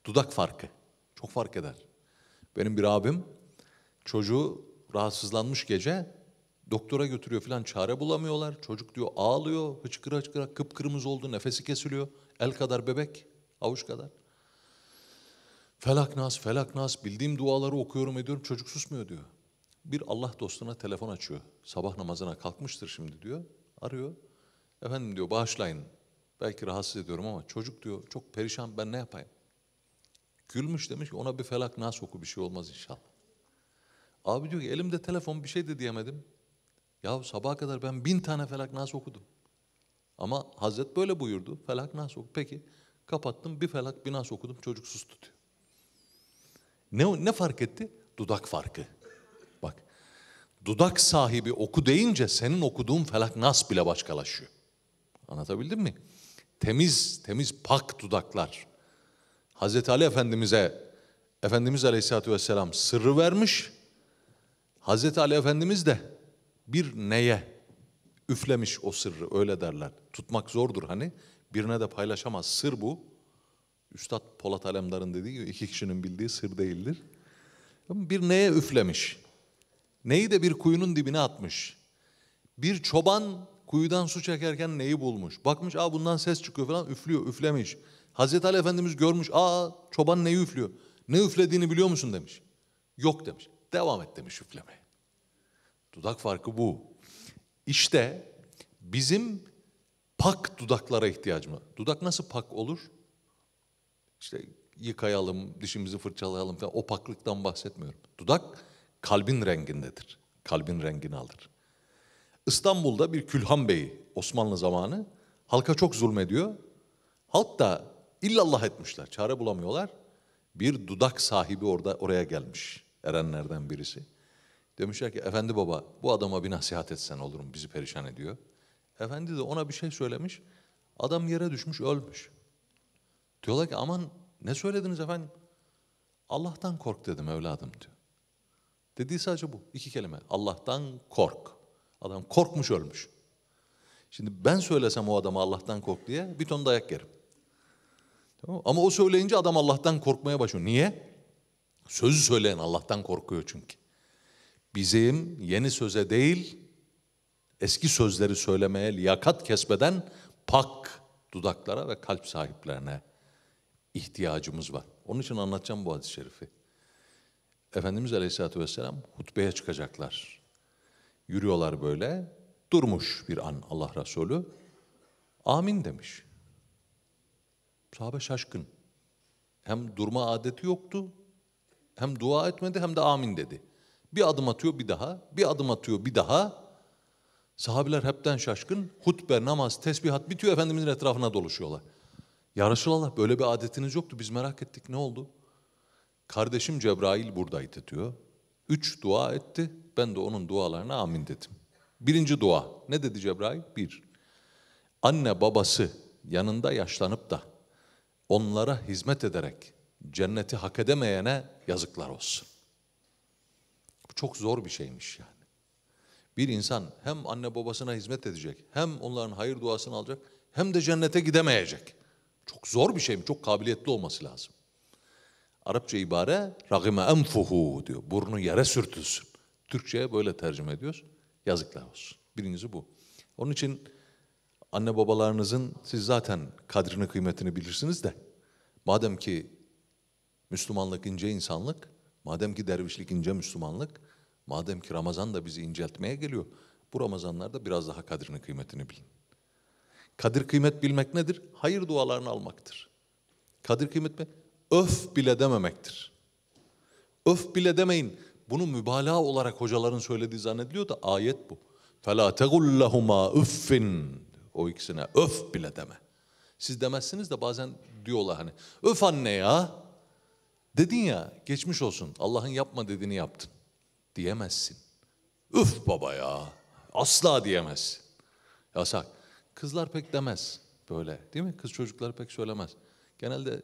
Dudak farkı. Çok fark eder. Benim bir abim çocuğu rahatsızlanmış gece doktora götürüyor falan, çare bulamıyorlar. Çocuk diyor ağlıyor, hıçkıra hıçkıra, kıpkırmızı oldu, nefesi kesiliyor. El kadar bebek, avuç kadar. Felaknas, felaknas, bildiğim duaları okuyorum ediyorum, çocuk susmuyor diyor. Bir Allah dostuna telefon açıyor. Sabah namazına kalkmıştır şimdi diyor. Arıyor. Efendim diyor bağışlayın. Belki rahatsız ediyorum ama çocuk diyor çok perişan, ben ne yapayım? Gülmüş, demiş ki ona bir felaknas oku, bir şey olmaz inşallah. Abi diyor ki elimde telefon, bir şey de diyemedim. Yahu sabaha kadar ben 1000 tane felaknas okudum. Ama Hazret böyle buyurdu. Felaknas oku. Peki kapattım, bir felak bir nas okudum, çocuk sustu diyor. Ne fark etti? Dudak farkı. Bak, dudak sahibi oku deyince senin okuduğun felaknas bile başkalaşıyor. Anlatabildim mi? Temiz, temiz pak dudaklar. Hazreti Ali Efendimiz'e Efendimiz Aleyhisselatü Vesselam sırrı vermiş. Hazreti Ali Efendimiz de bir neye üflemiş o sırrı, öyle derler. Tutmak zordur hani, birine de paylaşamaz. Sır bu. Üstad Polat Alemdar'ın dediği gibi 2 kişinin bildiği sır değildir. Bir neye üflemiş. Neyi de bir kuyunun dibine atmış. Bir çoban kuyudan su çekerken neyi bulmuş. Bakmış aa bundan ses çıkıyor falan, üflüyor, üflemiş. Hazreti Ali Efendimiz görmüş, aa çoban neyi üflüyor. Ne üflediğini biliyor musun demiş. Yok demiş. Devam et demiş üflemeye. Dudak farkı bu. İşte bizim pak dudaklara ihtiyacımız var. Dudak nasıl pak olur? İşte yıkayalım, dişimizi fırçalayalım falan, o paklıktan bahsetmiyorum. Dudak kalbin rengindedir. Kalbin rengini alır. İstanbul'da bir Külhan Bey'i, Osmanlı zamanı, halka çok zulmediyor. Halk da illallah etmişler, çare bulamıyorlar. Bir dudak sahibi oraya gelmiş, erenlerden birisi. Demişler ki efendi baba, bu adama bir nasihat etsen olur mu, bizi perişan ediyor. Efendi de ona bir şey söylemiş, adam yere düşmüş, ölmüş. Diyorlar ki aman ne söylediniz efendim? Allah'tan kork dedim evladım diyor. Dediği sadece bu, 2 kelime. Allah'tan kork. Adam korkmuş, ölmüş. Şimdi ben söylesem o adama Allah'tan kork diye bir ton dayak yerim. Tamam. Ama o söyleyince adam Allah'tan korkmaya başlıyor. Niye? Sözü söyleyen Allah'tan korkuyor çünkü. Bizim yeni söze değil, eski sözleri söylemeye liyakat kesmeden pak dudaklara ve kalp sahiplerine ihtiyacımız var. Onun için anlatacağım bu hadis-i şerifi. Efendimiz Aleyhisselatü Vesselam hutbeye çıkacaklar. Yürüyorlar böyle. Durmuş bir an Allah Resulü. Amin demiş. Sahabe şaşkın. Hem durma adeti yoktu, hem dua etmedi, hem de amin dedi. Bir adım atıyor bir daha, bir adım atıyor bir daha. Sahabiler hepten şaşkın. Hutbe, namaz, tesbihat bitiyor, Efendimizin etrafına doluşuyorlar. Ya Resulallah böyle bir adetiniz yoktu, biz merak ettik, ne oldu? Kardeşim Cebrail buradaydı diyor. 3 dua etti, ben de onun dualarına amin dedim. Birinci dua, ne dedi Cebrail? 1. Anne babası yanında yaşlanıp da onlara hizmet ederek cenneti hak edemeyene yazıklar olsun. Bu çok zor bir şeymiş yani. Bir insan hem anne babasına hizmet edecek, hem onların hayır duasını alacak, hem de cennete gidemeyecek. Çok zor bir şey mi? Çok kabiliyetli olması lazım. Arapça ibare ragime enfuhu diyor. Burnu yere sürtülsün. Türkçe'ye böyle tercüme ediyoruz. Yazıklar olsun. Birincisi bu. Onun için anne babalarınızın siz zaten kadrini kıymetini bilirsiniz de, madem ki Müslümanlık ince insanlık, madem ki dervişlik ince Müslümanlık, madem ki Ramazan da bizi inceltmeye geliyor, bu Ramazanlarda biraz daha kadrini kıymetini bilin. Kadir kıymet bilmek nedir? Hayır dualarını almaktır. Kadir kıymet mi? Öf bile dememektir. Öf bile demeyin. Bunu mübalağa olarak hocaların söylediği zannediliyor da ayet bu. فَلَا تَقُلْ لَهُمَا اُفِّنْ O ikisine öf bile deme. Siz demezsiniz de bazen diyorlar hani öf anne ya. Dedin ya, geçmiş olsun. Allah'ın yapma dediğini yaptın. Diyemezsin. Öf baba ya. Asla diyemezsin. Yasak. Kızlar pek demez böyle, değil mi? Kız çocuklar pek söylemez. Genelde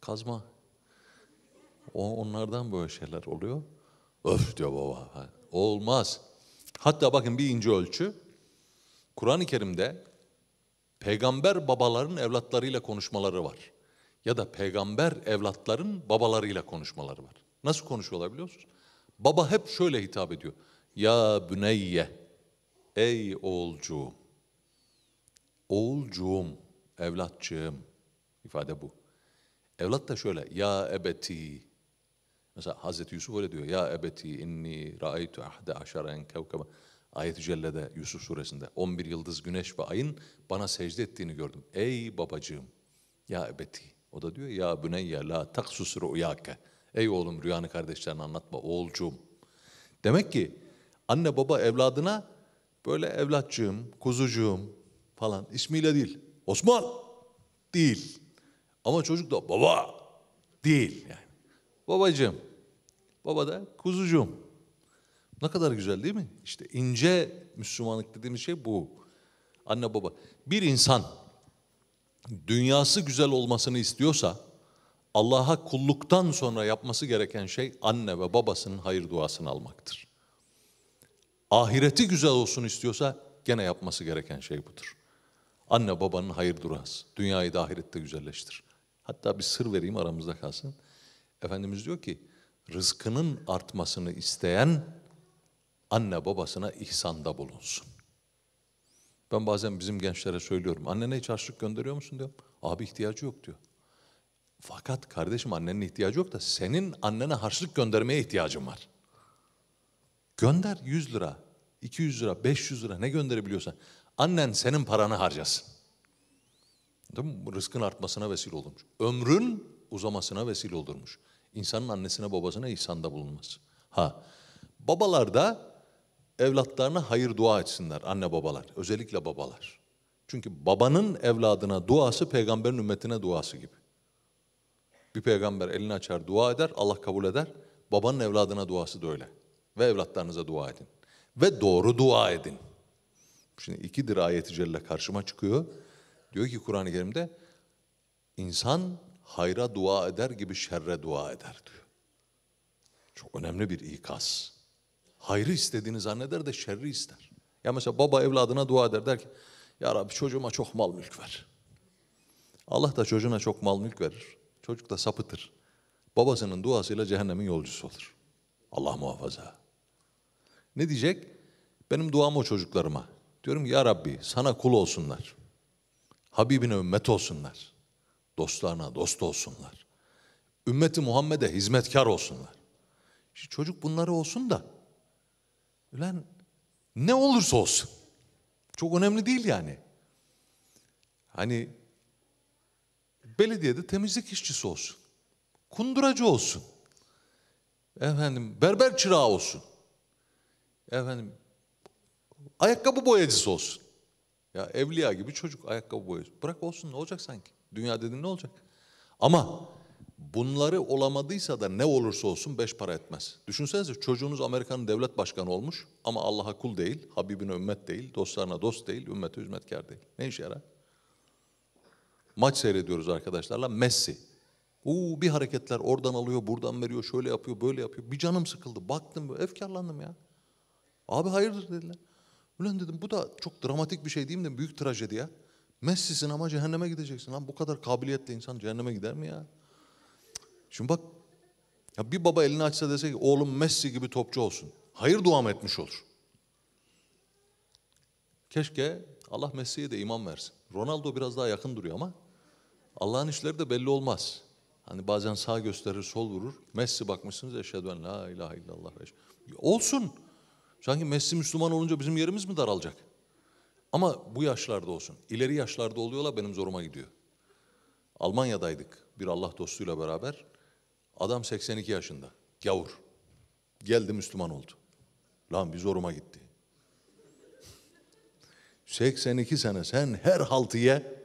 kazma, onlardan böyle şeyler oluyor. Öf diyor baba. Olmaz. Hatta bakın bir ince ölçü. Kur'an-ı Kerim'de peygamber babaların evlatlarıyla konuşmaları var. Ya da peygamber evlatların babalarıyla konuşmaları var. Nasıl konuşuyorlar biliyorsunuz? Baba hep şöyle hitap ediyor. Ya büneyye, ey oğulcuğum. Oğulcuğum, evlatçığım. İfade bu. Evlat da şöyle. Ya ebeti. Mesela Hazreti Yusuf öyle diyor. Ya ebeti inni ra'aytu ahde aşaren kevkaba. Ayet-i Celle'de Yusuf suresinde 11 yıldız, güneş ve ayın bana secde ettiğini gördüm. Ey babacığım. Ya ebeti. O da diyor ya büneyye la taksus rüyake. Ey oğlum rüyanı kardeşlerine anlatma oğulcuğum. Demek ki anne baba evladına böyle evlatçığım, kuzucuğum falan ismiyle değil. Osman değil. Ama çocuk da baba değil yani. Babacığım, baba da kuzucuğum. Ne kadar güzel değil mi? İşte ince Müslümanlık dediğimiz şey bu. Anne baba. Bir insan dünyası güzel olmasını istiyorsa Allah'a kulluktan sonra yapması gereken şey anne ve babasının hayır duasını almaktır. Ahireti güzel olsun istiyorsa gene yapması gereken şey budur. Anne babanın hayır duası. Dünyayı da ahirette güzelleştir. Hatta bir sır vereyim aramızda kalsın. Efendimiz diyor ki rızkının artmasını isteyen anne babasına ihsanda bulunsun. Ben bazen bizim gençlere söylüyorum. Annene hiç harçlık gönderiyor musun diyorum. Abi ihtiyacı yok diyor. Fakat kardeşim annenin ihtiyacı yok da senin annene harçlık göndermeye ihtiyacın var. Gönder 100 lira, 200 lira, 500 lira ne gönderebiliyorsan. Annen senin paranı harcasın. Değil mi? Rızkın artmasına vesile olurmuş. Ömrün uzamasına vesile olurmuş. İnsanın annesine babasına ihsanda bulunması. Ha, babalar da evlatlarına hayır dua etsinler anne babalar. Özellikle babalar. Çünkü babanın evladına duası peygamberin ümmetine duası gibi. Bir peygamber elini açar dua eder Allah kabul eder. Babanın evladına duası da öyle. Ve evlatlarınıza dua edin. Ve doğru dua edin. Şimdi ikidir ayet-i celle karşıma çıkıyor. Diyor ki Kur'an-ı Kerim'de insan hayra dua eder gibi şerre dua eder diyor. Çok önemli bir ikaz. Hayrı istediğini zanneder de şerri ister. Ya mesela baba evladına dua eder der ki ya Rabbi çocuğuma çok mal mülk ver. Allah da çocuğuna çok mal mülk verir. Çocuk da sapıtır. Babasının duasıyla cehennemin yolcusu olur. Allah muhafaza. Ne diyecek? Benim duam o çocuklarıma. Diyorum ya Rabbi sana kul olsunlar. Habibine ümmet olsunlar. Dostlarına dost olsunlar. Ümmeti Muhammed'e hizmetkar olsunlar. Şimdi çocuk bunları olsun da ulan ne olursa olsun. Çok önemli değil yani. Hani belediyede temizlik işçisi olsun. Kunduracı olsun. Efendim berber çırağı olsun. Efendim ayakkabı boyacısı olsun. Ya evliya gibi çocuk ayakkabı boyacısı. Bırak olsun ne olacak sanki? Dünya dediğin ne olacak? Ama bunları olamadıysa da ne olursa olsun beş para etmez. Düşünsenize çocuğunuz Amerika'nın devlet başkanı olmuş ama Allah'a kul değil, Habibine ümmet değil, dostlarına dost değil, ümmete hizmetkar değil. Ne işe yarar? Maç seyrediyoruz arkadaşlarla Messi. Bir hareketler oradan alıyor, buradan veriyor, şöyle yapıyor, böyle yapıyor. Bir canım sıkıldı, baktım böyle efkarlandım ya. Abi hayırdır dediler. Ulan dedim bu da çok dramatik bir şey değil mi? Büyük trajedi ya. Messi'sin ama cehenneme gideceksin. Lan bu kadar kabiliyetli insan cehenneme gider mi ya? Şimdi bak ya bir baba elini açsa dese ki oğlum Messi gibi topçu olsun. Hayır duam etmiş olur. Keşke Allah Messi'ye de iman versin. Ronaldo biraz daha yakın duruyor ama Allah'ın işleri de belli olmaz. Hani bazen sağ gösterir sol vurur. Messi bakmışsınız eşhedü en la ilahe illallah. Olsun. Sanki Messi Müslüman olunca bizim yerimiz mi daralacak? Ama bu yaşlarda olsun. İleri yaşlarda oluyorlar benim zoruma gidiyor. Almanya'daydık bir Allah dostuyla beraber. Adam 82 yaşında. Gavur. Geldi Müslüman oldu. Lan bir zoruma gitti. 82 sene sen her haltı ye.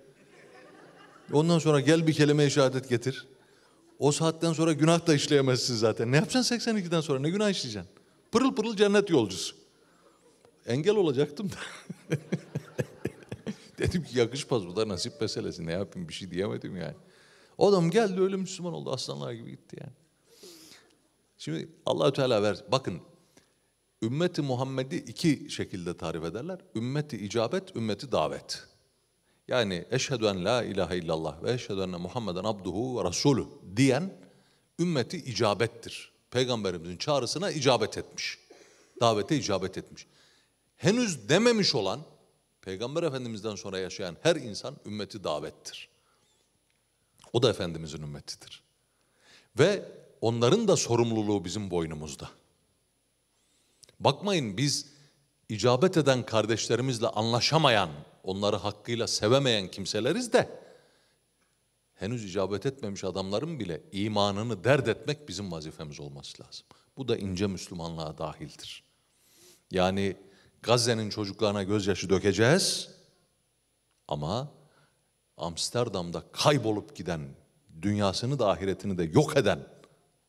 Ondan sonra gel bir kelime-i şehadet getir. O saatten sonra günah da işleyemezsin zaten. Ne yapacaksın 82'den sonra? Ne günah işleyeceksin? Pırıl pırıl cennet yolcusu. Engel olacaktım da. Dedim ki yakışmaz bu da nasip meselesi. Ne yapayım bir şey diyemedim yani. O adam geldi öyle Müslüman oldu aslanlar gibi gitti yani. Şimdi Allah-u Teala ver. Bakın, ümmeti Muhammed'i iki şekilde tarif ederler. Ümmeti icabet, ümmeti davet. Yani eşhedü en la ilahe illallah ve eşhedü enne Muhammeden abduhu ve rasulü diyen ümmeti icabettir. Peygamberimizin çağrısına icabet etmiş. Davete icabet etmiş. Henüz dememiş olan, Peygamber Efendimiz'den sonra yaşayan her insan ümmeti davettir. O da Efendimiz'in ümmetidir. Ve onların da sorumluluğu bizim boynumuzda. Bakmayın, biz icabet eden kardeşlerimizle anlaşamayan, onları hakkıyla sevemeyen kimseleriz de henüz icabet etmemiş adamların bile imanını dert etmek bizim vazifemiz olması lazım. Bu da ince Müslümanlığa dahildir. Yani Gazze'nin çocuklarına gözyaşı dökeceğiz ama Amsterdam'da kaybolup giden, dünyasını da ahiretini de yok eden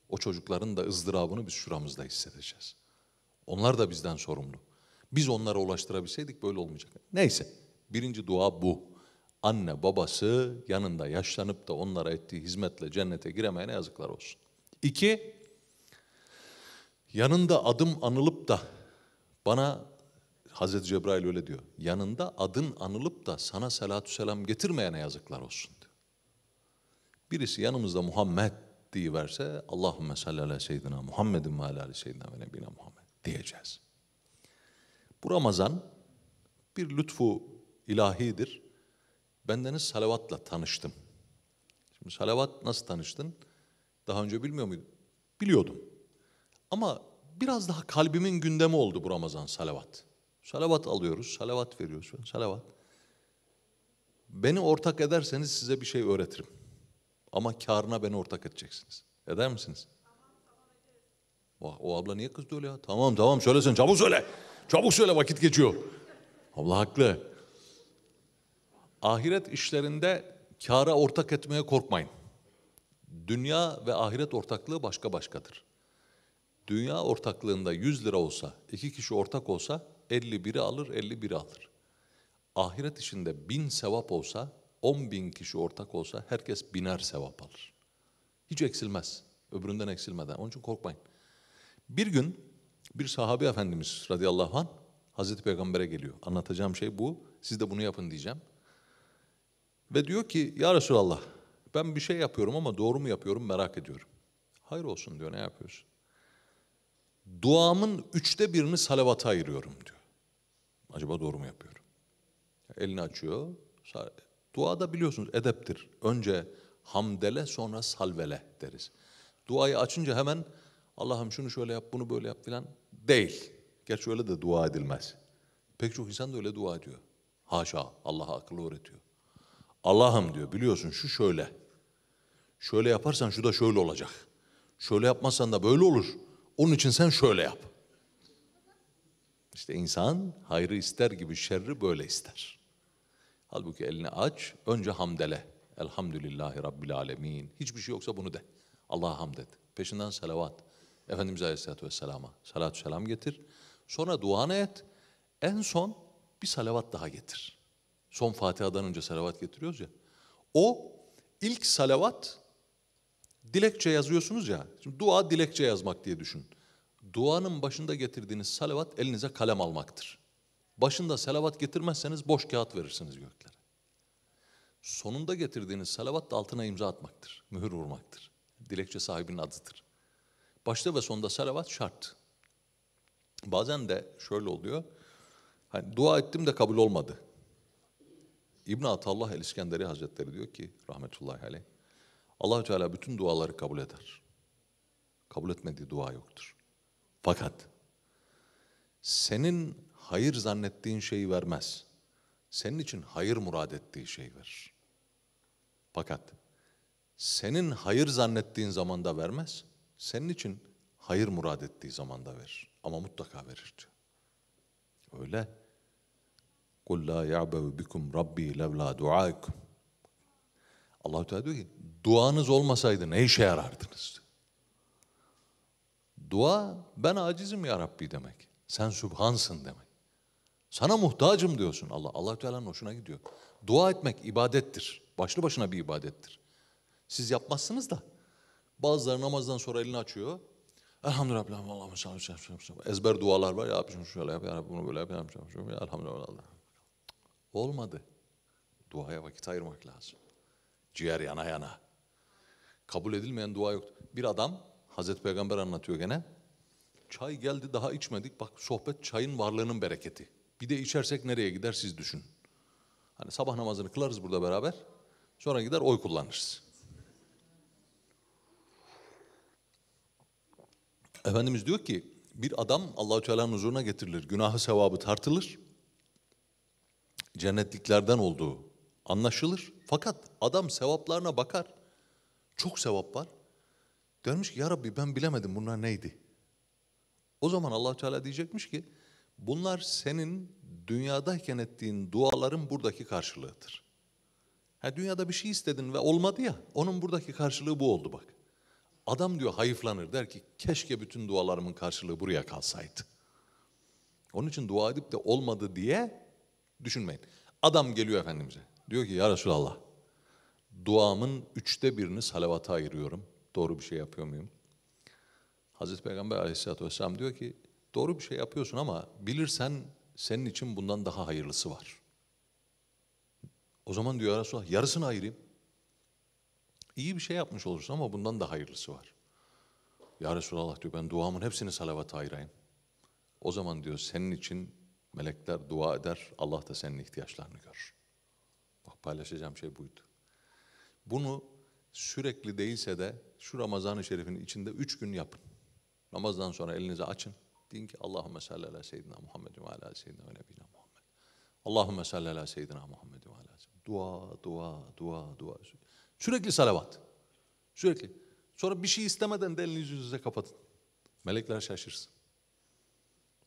o çocukların da ızdırabını biz şuramızda hissedeceğiz. Onlar da bizden sorumlu. Biz onlara ulaştırabilseydik böyle olmayacak. Neyse, birinci dua bu. Anne babası yanında yaşlanıp da onlara ettiği hizmetle cennete giremeyene yazıklar olsun. İki, yanında adım anılıp da bana, Hazreti Cebrail öyle diyor, yanında adın anılıp da sana salatü selam getirmeyene yazıklar olsun diyor. Birisi yanımızda Muhammed diyiverse, Allahümme salli ala seyyidina Muhammedin ve ala seyyidina ve nebina Muhammed diyeceğiz. Bu Ramazan bir lütfu ilahidir. Bendeniz salavatla tanıştım. Şimdi salavat nasıl tanıştın? Daha önce bilmiyor muydun? Biliyordum. Ama biraz daha kalbimin gündemi oldu bu Ramazan salavat. Salavat alıyoruz, salavat veriyoruz. Salavat. Beni ortak ederseniz size bir şey öğretirim. Ama kârına beni ortak edeceksiniz. Eder misiniz? Tamam, o abla niye kızdı öyle ya? Tamam tamam söylesene, çabuk söyle. Çabuk söyle, vakit geçiyor. Abla haklı. Ahiret işlerinde kâra ortak etmeye korkmayın. Dünya ve ahiret ortaklığı başka başkadır. Dünya ortaklığında 100 lira olsa, iki kişi ortak olsa 51'i alır, 51'i alır. Ahiret işinde 1000 sevap olsa, 10.000 kişi ortak olsa herkes biner sevap alır. Hiç eksilmez, öbüründen eksilmeden. Onun için korkmayın. Bir gün bir sahabe efendimiz radıyallahu anh Hazreti Peygamber'e geliyor. Anlatacağım şey bu, siz de bunu yapın diyeceğim. Ve diyor ki, ya Resulallah, ben bir şey yapıyorum ama doğru mu yapıyorum merak ediyorum. Hayır olsun diyor, ne yapıyorsun? Duamın 3'te 1'ini salavata ayırıyorum diyor. Acaba doğru mu yapıyorum? Elini açıyor. Dua da biliyorsunuz edeptir. Önce hamdele, sonra salvele deriz. Duayı açınca hemen Allah'ım şunu şöyle yap, bunu böyle yap filan değil. Gerçi öyle de dua edilmez. Pek çok insan da öyle dua ediyor. Haşa, Allah'a akıl öğretiyor. Allah'ım diyor, biliyorsun şu şöyle. Şöyle yaparsan şu da şöyle olacak. Şöyle yapmazsan da böyle olur. Onun için sen şöyle yap. İşte insan hayrı ister gibi şerri böyle ister. Halbuki elini aç, önce hamdele. Elhamdülillahi Rabbil Alemin. Hiçbir şey yoksa bunu de. Allah'a hamd et. Peşinden salavat. Efendimiz Aleyhisselatü Vesselam'a salatü selam getir. Sonra duanı et. En son bir salavat daha getir. Son Fatiha'dan önce salavat getiriyoruz ya. O ilk salavat, dilekçe yazıyorsunuz ya. Şimdi dua dilekçe yazmak diye düşün. Duanın başında getirdiğiniz salavat elinize kalem almaktır. Başında salavat getirmezseniz boş kağıt verirsiniz göklere. Sonunda getirdiğiniz salavat da altına imza atmaktır. Mühür vurmaktır. Dilekçe sahibinin adıdır. Başta ve sonda salavat şart. Bazen de şöyle oluyor. Hani dua ettim de kabul olmadı. İbn-i Atallah el-İskenderi Hazretleri diyor ki rahmetullahi aleyh, Allah-u Teala bütün duaları kabul eder. Kabul etmediği dua yoktur. Fakat senin hayır zannettiğin şeyi vermez. Senin için hayır murad ettiği şeyi verir. Fakat senin hayır zannettiğin zamanda vermez. Senin için hayır murad ettiği zamanda verir. Ama mutlaka verir diyor. Öyle. قُلْ لَا يَعْبَوْ بِكُمْ رَبِّي لَوْلَا دُعَاكُمْ. Allah-u Teala diyor ki, duanız olmasaydı ne işe yarardınız? Dua, ben acizim ya Rabbi demek. Sen Sübhansın demek. Sana muhtacım diyorsun Allah. Allah-u Teala'nın hoşuna gidiyor. Dua etmek ibadettir. Başlı başına bir ibadettir. Siz yapmazsınız da. Bazıları namazdan sonra elini açıyor. Elhamdülillah, Allah'ım şahane, ezber dualar var, yapmışım şöyle yap, yani bunu böyle yap, yapmışım, elhamdülillah. Olmadı. Duaya vakit ayırmak lazım. Ciğer yana yana. Kabul edilmeyen dua yoktur. Bir adam, Hazreti Peygamber anlatıyor gene, çay geldi daha içmedik, bak sohbet çayın varlığının bereketi. Bir de içersek nereye gider siz düşün. Hani sabah namazını kılarız burada beraber, sonra gider oy kullanırız. Efendimiz diyor ki, bir adam Allah-u Teala'nın huzuruna getirilir, günahı sevabı tartılır, cennetliklerden olduğu anlaşılır. Fakat adam sevaplarına bakar, çok sevap var. Dermiş ki, ya Rabbi ben bilemedim bunlar neydi? O zaman Allah-u Teala diyecekmiş ki, bunlar senin dünyadayken ettiğin duaların buradaki karşılığıdır. Ha, dünyada bir şey istedin ve olmadı ya, onun buradaki karşılığı bu oldu bak. Adam diyor hayıflanır, der ki keşke bütün dualarımın karşılığı buraya kalsaydı. Onun için dua edip de olmadı diye düşünmeyin. Adam geliyor Efendimiz'e, diyor ki ya Resulallah, duamın 1/3'ünü salavata ayırıyorum. Doğru bir şey yapıyor muyum? Hazreti Peygamber Aleyhisselatü Vesselam diyor ki doğru bir şey yapıyorsun ama bilirsen senin için bundan daha hayırlısı var. O zaman diyor ya Resulallah yarısını ayırayım. İyi bir şey yapmış olursun ama bundan da hayırlısı var. Ya Resulallah diyor ben duamın hepsini salavata ayırayım. O zaman diyor senin için melekler dua eder, Allah da senin ihtiyaçlarını görür. Bak paylaşacağım şey buydu. Bunu sürekli değilse de şu Ramazan-ı Şerif'in içinde 3 gün yapın. Ramazan'dan sonra elinizi açın. Deyin ki Allahümme salli ala seyyidina Muhammed ve ala seyyidina ve nebina Muhammed. Allahümme salli ala seyyidina Muhammed ve ala seyyidina. Dua, dua, dua, dua. Sürekli salavat. Sürekli. Sonra bir şey istemeden de elinizi yüzünüze kapatın. Melekler şaşırsın.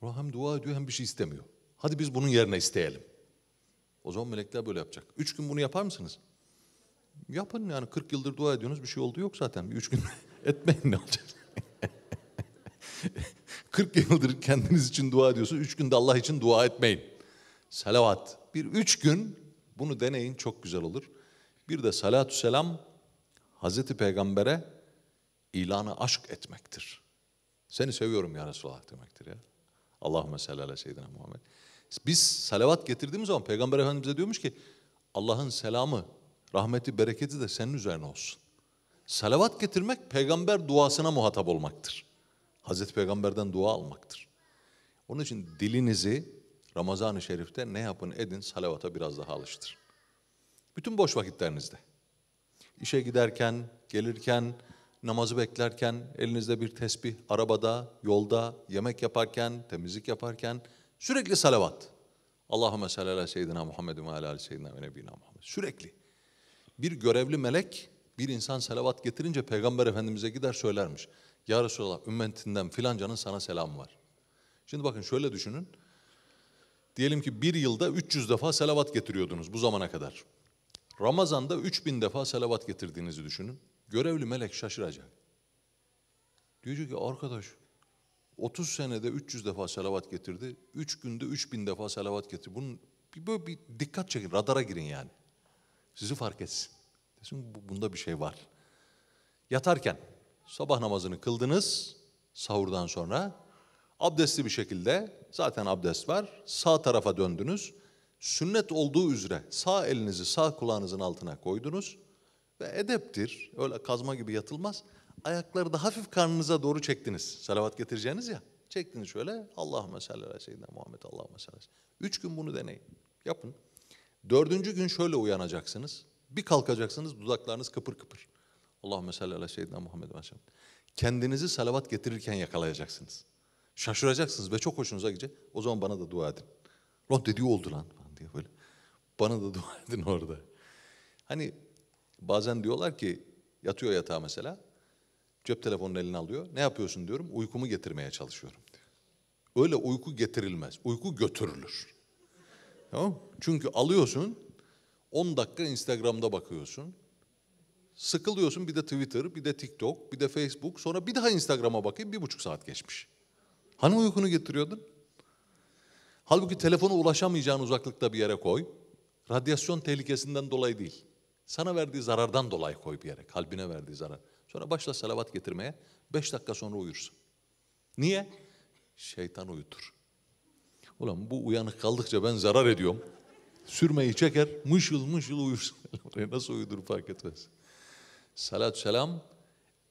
O hem dua ediyor hem bir şey istemiyor. Hadi biz bunun yerine isteyelim. O zaman melekler böyle yapacak. 3 gün bunu yapar mısınız? Yapın yani 40 yıldır dua ediyorsunuz bir şey oldu yok zaten. 3 gün etmeyin ne olacak? 40 yıldır kendiniz için dua ediyorsunuz. 3 günde Allah için dua etmeyin. Salavat. 3 gün bunu deneyin çok güzel olur. Bir de salatü selam Hazreti Peygamber'e ilanı aşk etmektir. Seni seviyorum ya Resulallah demektir ya. Allahümme salli ala seyyidina Muhammed. Biz salavat getirdiğimiz zaman Peygamber Efendimiz'e diyormuş ki Allah'ın selamı, rahmeti, bereketi de senin üzerine olsun. Salavat getirmek peygamber duasına muhatap olmaktır. Hazreti Peygamber'den dua almaktır. Onun için dilinizi Ramazan-ı Şerif'te ne yapın edin salavata biraz daha alıştır. Bütün boş vakitlerinizde, işe giderken, gelirken, namazı beklerken, elinizde bir tesbih, arabada, yolda, yemek yaparken, temizlik yaparken, sürekli salavat. Allahümme salli ala seyyidina Muhammedun ve ala ali seyyidina ve nebina Muhammed. Sürekli. Bir görevli melek, bir insan salavat getirince Peygamber Efendimiz'e gider söylermiş. Ya Resulallah, ümmetinden filancanın sana selamı var. Şimdi bakın şöyle düşünün. Diyelim ki bir yılda 300 defa salavat getiriyordunuz bu zamana kadar. Ramazan'da 3000 defa salavat getirdiğinizi düşünün. Görevli melek şaşıracak. Diyecek ki arkadaş 30 senede 300 defa salavat getirdi. 3 günde 3000 defa salavat getirdi. Bunun böyle bir dikkat çekin, radara girin yani. Sizi fark etsin. Desin, bunda bir şey var. Yatarken sabah namazını kıldınız. Sahurdan sonra abdestli bir şekilde zaten abdest var. Sağ tarafa döndünüz. Sünnet olduğu üzere sağ elinizi sağ kulağınızın altına koydunuz ve edeptir, öyle kazma gibi yatılmaz. Ayakları da hafif karnınıza doğru çektiniz. Salavat getireceğiniz ya, çektiniz şöyle. Allahümme salli ala seyyidina Muhammed, Allahümme salli. 3 gün bunu deneyin, yapın. 4. gün şöyle uyanacaksınız. Bir kalkacaksınız, dudaklarınız kıpır kıpır. Allahümme salli ala seyyidina Muhammed. Kendinizi salavat getirirken yakalayacaksınız. Şaşıracaksınız ve çok hoşunuza gidecek. O zaman bana da dua edin. Lan dediği oldu lan falan diye böyle. Bana da dua edin orada. Hani bazen diyorlar ki yatıyor yatağa mesela. Cep telefonunu eline alıyor. Ne yapıyorsun diyorum. Uykumu getirmeye çalışıyorum diyor. Öyle uyku getirilmez. Uyku götürülür. Tamam? Çünkü alıyorsun 10 dakika Instagram'da bakıyorsun. Sıkılıyorsun bir de Twitter, bir de TikTok, bir de Facebook. Sonra bir daha Instagram'a bakayım 1,5 saat geçmiş. Hani uykunu getiriyordun? Halbuki telefonu ulaşamayacağın uzaklıkta bir yere koy. Radyasyon tehlikesinden dolayı değil. Sana verdiği zarardan dolayı koy bir yere. Kalbine verdiği zarar. Sonra başla salavat getirmeye. 5 dakika sonra uyursun. Niye? Şeytan uyutur. Ulan bu uyanık kaldıkça ben zarar ediyorum. Sürmeyi çeker, mışıl mışıl uyursun. Oraya nasıl uyudur fark etmez. Salatü selam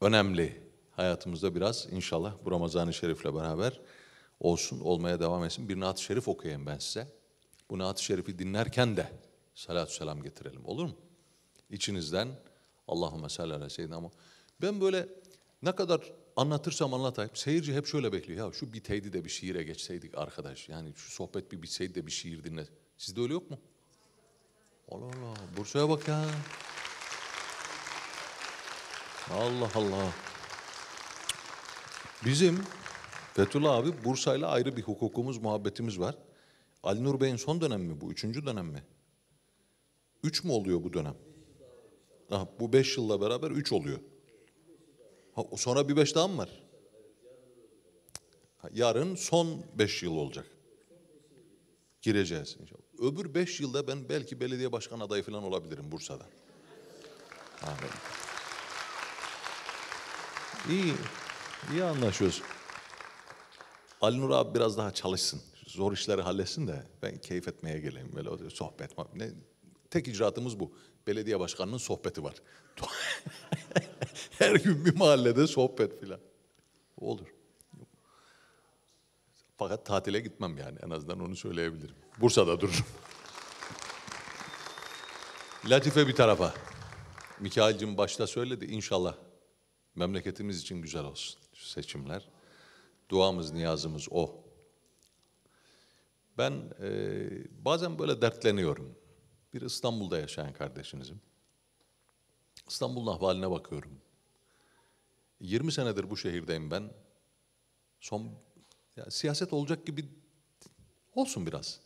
önemli. Hayatımızda biraz inşallah bu Ramazan-ı Şerif'le beraber olsun, olmaya devam etsin. Bir naat-ı şerif okuyayım ben size. Bu naat-ı şerifi dinlerken de salatü selam getirelim, olur mu? İçinizden Allahümme salli ala seyyidina Muhammed. Ben böyle ne kadar anlatırsam anlatayım, seyirci hep şöyle bekliyor. Ya şu biteydi de bir şiire geçseydik arkadaş. Yani şu sohbet bir bitseydi de bir şiir dinle. Sizde öyle yok mu? Allah Allah, Bursa'ya bak ya. Allah Allah. Bizim Fethullah abi Bursa'yla ayrı bir hukukumuz, muhabbetimiz var. Ali Nur Bey'in son dönemi mi bu? Üçüncü dönem mi? 3 mü oluyor bu dönem? Ah, bu 5 yılla beraber 3 oluyor. Ha, sonra bir 5 daha mı var? Ha, yarın son 5 yıl olacak. Gireceğiz inşallah. Öbür 5 yılda ben belki belediye başkan adayı falan olabilirim Bursa'da. Amin. İyi anlaşıyoruz. Ali Nur abi biraz daha çalışsın. Zor işleri halletsin de ben keyif etmeye geleyim. Böyle sohbet. Ne? Tek icraatımız bu. Belediye başkanının sohbeti var. Her gün bir mahallede sohbet filan. Olur. Fakat tatile gitmem yani. En azından onu söyleyebilirim. Bursa'da dururum. Latife bir tarafa. Mikail'cim başta söyledi. İnşallah memleketimiz için güzel olsun şu seçimler. Duamız, niyazımız o. Ben bazen böyle dertleniyorum. Bir İstanbul'da yaşayan kardeşinizim. İstanbul'un ahvaline bakıyorum. 20 senedir bu şehirdeyim ben. Son ya, siyaset olacak gibi olsun biraz.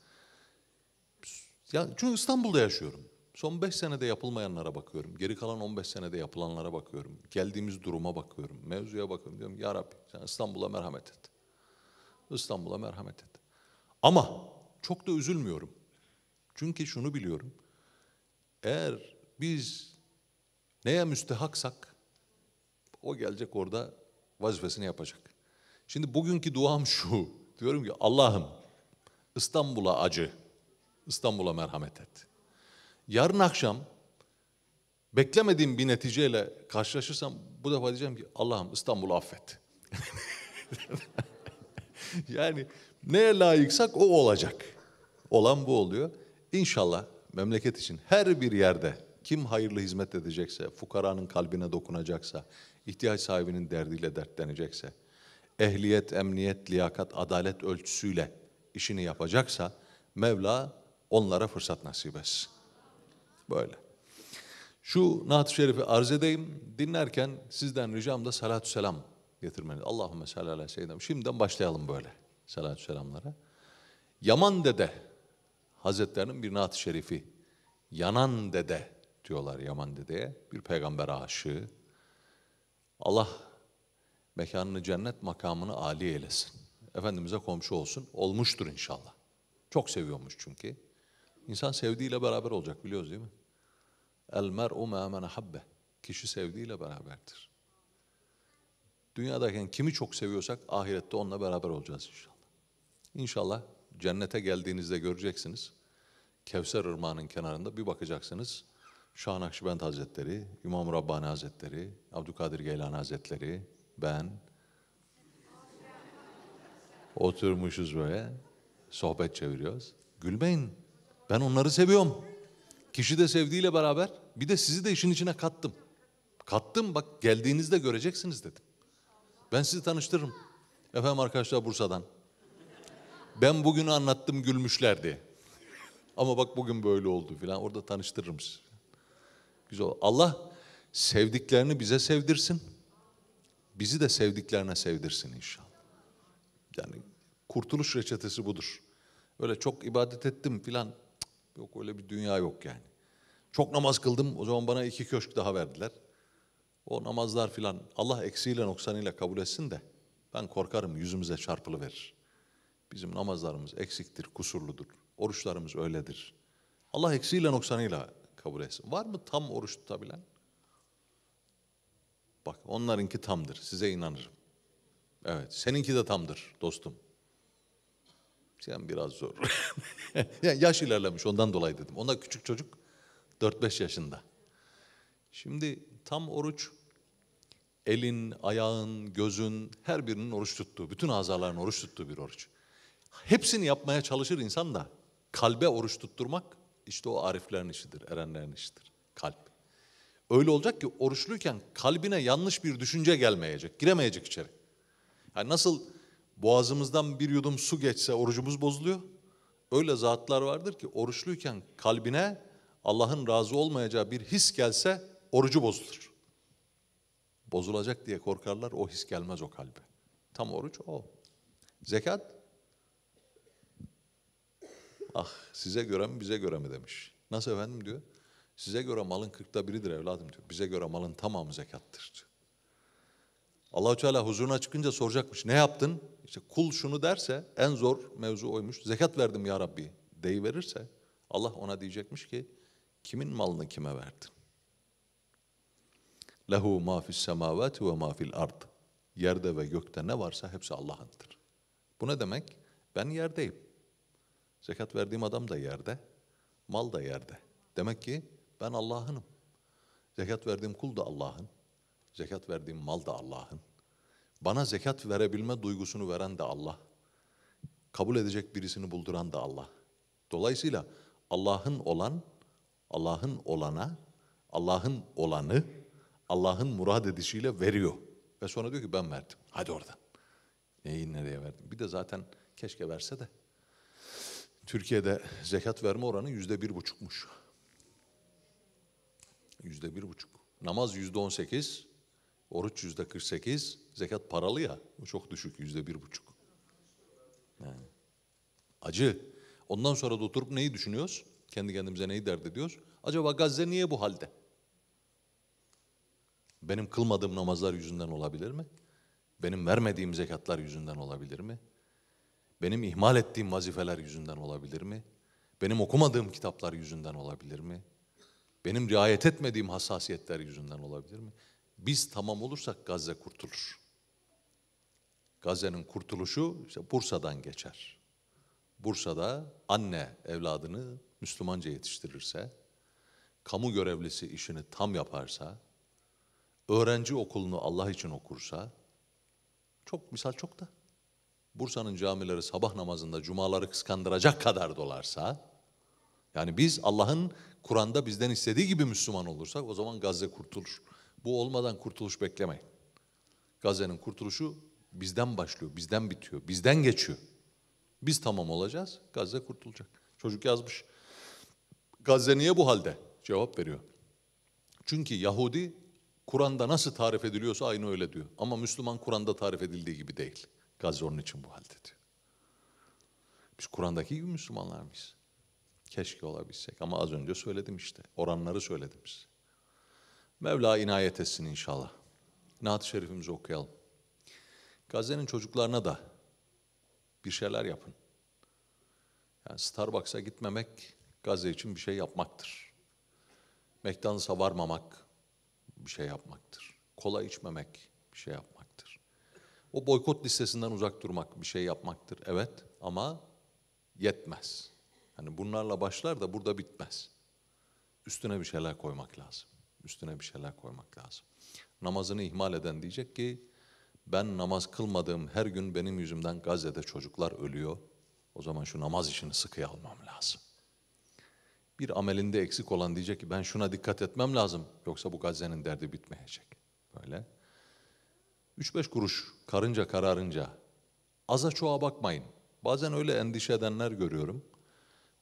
Ya, çünkü İstanbul'da yaşıyorum. Son 5 senede yapılmayanlara bakıyorum. Geri kalan 15 senede yapılanlara bakıyorum. Geldiğimiz duruma bakıyorum. Mevzuya bakıyorum. Diyorum ya Rabbi sen İstanbul'a merhamet et. İstanbul'a merhamet et. Ama çok da üzülmüyorum. Çünkü şunu biliyorum. Eğer biz neye müstehaksak o gelecek orada vazifesini yapacak. Şimdi bugünkü duam şu. Diyorum ki Allah'ım İstanbul'a acı. İstanbul'a merhamet et. Yarın akşam beklemediğim bir neticeyle karşılaşırsam bu defa diyeceğim ki Allah'ım İstanbul'u affet. Yani neye layıksak o olacak. Olan bu oluyor. İnşallah memleket için her bir yerde kim hayırlı hizmet edecekse, fukaranın kalbine dokunacaksa, ihtiyaç sahibinin derdiyle dertlenecekse, ehliyet, emniyet, liyakat, adalet ölçüsüyle işini yapacaksa Mevla onlara fırsat nasip etsin. Böyle. Şu naat-ı şerifi arz edeyim. Dinlerken sizden ricam da salatü selam getirmeniz. Allahümme salli ala seyyidem. Şimdiden başlayalım böyle salatü selamlara. Yaman Dede Hazretlerinin bir naat-ı şerifi. Yanan Dede diyorlar Yaman Dede'ye. Bir peygamber aşığı. Allah mekanını cennet, makamını âli eylesin. Efendimiz'e komşu olsun. Olmuştur inşallah. Çok seviyormuş çünkü. İnsan sevdiğiyle beraber olacak biliyoruz değil mi? El mer'u mâ men ahabbe. Kişi sevdiğiyle beraberdir. Dünyadayken kimi çok seviyorsak ahirette onunla beraber olacağız inşallah. İnşallah cennete geldiğinizde göreceksiniz. Kevser Irmağı'nın kenarında bir bakacaksınız. Şah-ı Nakşibend Hazretleri, İmam-ı Rabbani Hazretleri, Abdülkadir Geylani Hazretleri, ben oturmuşuz böyle. Sohbet çeviriyoruz. Gülmeyin. Ben onları seviyorum. Kişi de sevdiğiyle beraber bir de sizi de işin içine kattım. Kattım bak geldiğinizde göreceksiniz dedim. Ben sizi tanıştırırım. Efendim arkadaşlar Bursa'dan. Ben bugünü anlattım gülmüşlerdi. Ama bak bugün böyle oldu filan. Orada tanıştırırım sizi. Güzel. Allah sevdiklerini bize sevdirsin. Bizi de sevdiklerine sevdirsin inşallah. Yani kurtuluş reçetesi budur. Öyle çok ibadet ettim filan. Yok öyle bir dünya yok yani. Çok namaz kıldım. O zaman bana 2 köşk daha verdiler. O namazlar filan Allah eksiğiyle noksanıyla kabul etsin de ben korkarım yüzümüze çarpılıverir. Bizim namazlarımız eksiktir, kusurludur. Oruçlarımız öyledir. Allah eksiğiyle noksanıyla kabul etsin. Var mı tam oruç tutabilen? Bak onlarınki tamdır. Size inanırım. Evet, seninki de tamdır dostum. Sen biraz zor. Yani yaş ilerlemiş, ondan dolayı dedim. Ona küçük çocuk 4-5 yaşında. Şimdi tam oruç, elin, ayağın, gözün, her birinin oruç tuttuğu, bütün azaların oruç tuttuğu bir oruç. Hepsini yapmaya çalışır insan da kalbe oruç tutturmak işte o ariflerin işidir, erenlerin işidir. Kalp. Öyle olacak ki oruçluyken kalbine yanlış bir düşünce gelmeyecek, giremeyecek içeri. Yani nasıl boğazımızdan bir yudum su geçse orucumuz bozuluyor. Öyle zatlar vardır ki oruçluyken kalbine Allah'ın razı olmayacağı bir his gelse orucu bozulur. Bozulacak diye korkarlar, o his gelmez o kalbe. Tam oruç o. Zekat, ah size göre mi bize göre mi demiş. Nasıl efendim diyor. Size göre malın 1/40'ı evladım diyor. Bize göre malın tamamı zekattır diyor. Allah-u Teala huzuruna çıkınca soracakmış. Ne yaptın? İşte kul şunu derse, en zor mevzu oymuş. Zekat verdim ya Rabbi deyiverirse Allah ona diyecekmiş ki kimin malını kime verdin? Lehu ma fis semavati ve ma fil ard. Yerde ve gökte ne varsa hepsi Allah'ındır. Bu ne demek? Ben yerdeyim. Zekat verdiğim adam da yerde, mal da yerde. Demek ki ben Allah'ınım. Zekat verdiğim kul da Allah'ın. Zekat verdiğim mal da Allah'ın. Bana zekat verebilme duygusunu veren de Allah. Kabul edecek birisini bulduran da Allah. Dolayısıyla Allah'ın olan, Allah'ın olana, Allah'ın olanı, Allah'ın murad edişiyle veriyor. Ve sonra diyor ki ben verdim. Hadi oradan. Neyi nereye verdim? Bir de zaten keşke verse de. Türkiye'de zekat verme oranı 1,5%'muş. 1,5%. Namaz 18%, oruç 48%, zekat paralı ya, bu çok düşük 1,5%. Yani. Acı. Ondan sonra da oturup neyi düşünüyoruz? Kendi kendimize neyi dert ediyoruz? Acaba Gazze niye bu halde? Benim kılmadığım namazlar yüzünden olabilir mi? Benim vermediğim zekatlar yüzünden olabilir mi? Benim ihmal ettiğim vazifeler yüzünden olabilir mi? Benim okumadığım kitaplar yüzünden olabilir mi? Benim riayet etmediğim hassasiyetler yüzünden olabilir mi? Biz tamam olursak Gazze kurtulur. Gazze'nin kurtuluşu işte Bursa'dan geçer. Bursa'da anne evladını Müslümanca yetiştirirse, kamu görevlisi işini tam yaparsa, öğrenci okulunu Allah için okursa, çok misal çok da, Bursa'nın camileri sabah namazında cumaları kıskandıracak kadar dolarsa, yani biz Allah'ın Kur'an'da bizden istediği gibi Müslüman olursak o zaman Gazze kurtulur. Bu olmadan kurtuluş beklemeyin. Gazze'nin kurtuluşu bizden başlıyor, bizden bitiyor, bizden geçiyor. Biz tamam olacağız, Gazze kurtulacak. Çocuk yazmış, Gazze niye bu halde? Cevap veriyor. Çünkü Yahudi Kur'an'da nasıl tarif ediliyorsa aynı öyle diyor. Ama Müslüman Kur'an'da tarif edildiği gibi değil. Gazze onun için bu halde diyor. Biz Kur'an'daki gibi Müslümanlar mıyız? Keşke olabilsek ama az önce söyledim işte. Oranları söyledim size. Mevla inayet etsin inşallah. Naat-ı Şerif'imizi okuyalım. Gazze'nin çocuklarına da bir şeyler yapın. Yani Starbucks'a gitmemek Gazze için bir şey yapmaktır. McDonald's'a varmamak bir şey yapmaktır. Kola içmemek bir şey yapmaktır. O boykot listesinden uzak durmak bir şey yapmaktır. Evet ama yetmez. Yani bunlarla başlar da burada bitmez. Üstüne bir şeyler koymak lazım. Üstüne bir şeyler koymak lazım. Namazını ihmal eden diyecek ki ben namaz kılmadığım her gün benim yüzümden Gazze'de çocuklar ölüyor. O zaman şu namaz işini sıkıya almam lazım. Bir amelinde eksik olan diyecek ki ben şuna dikkat etmem lazım. Yoksa bu Gazze'nin derdi bitmeyecek. Böyle. 3-5 kuruş karınca kararınca aza çoğa bakmayın. Bazen öyle endişe edenler görüyorum.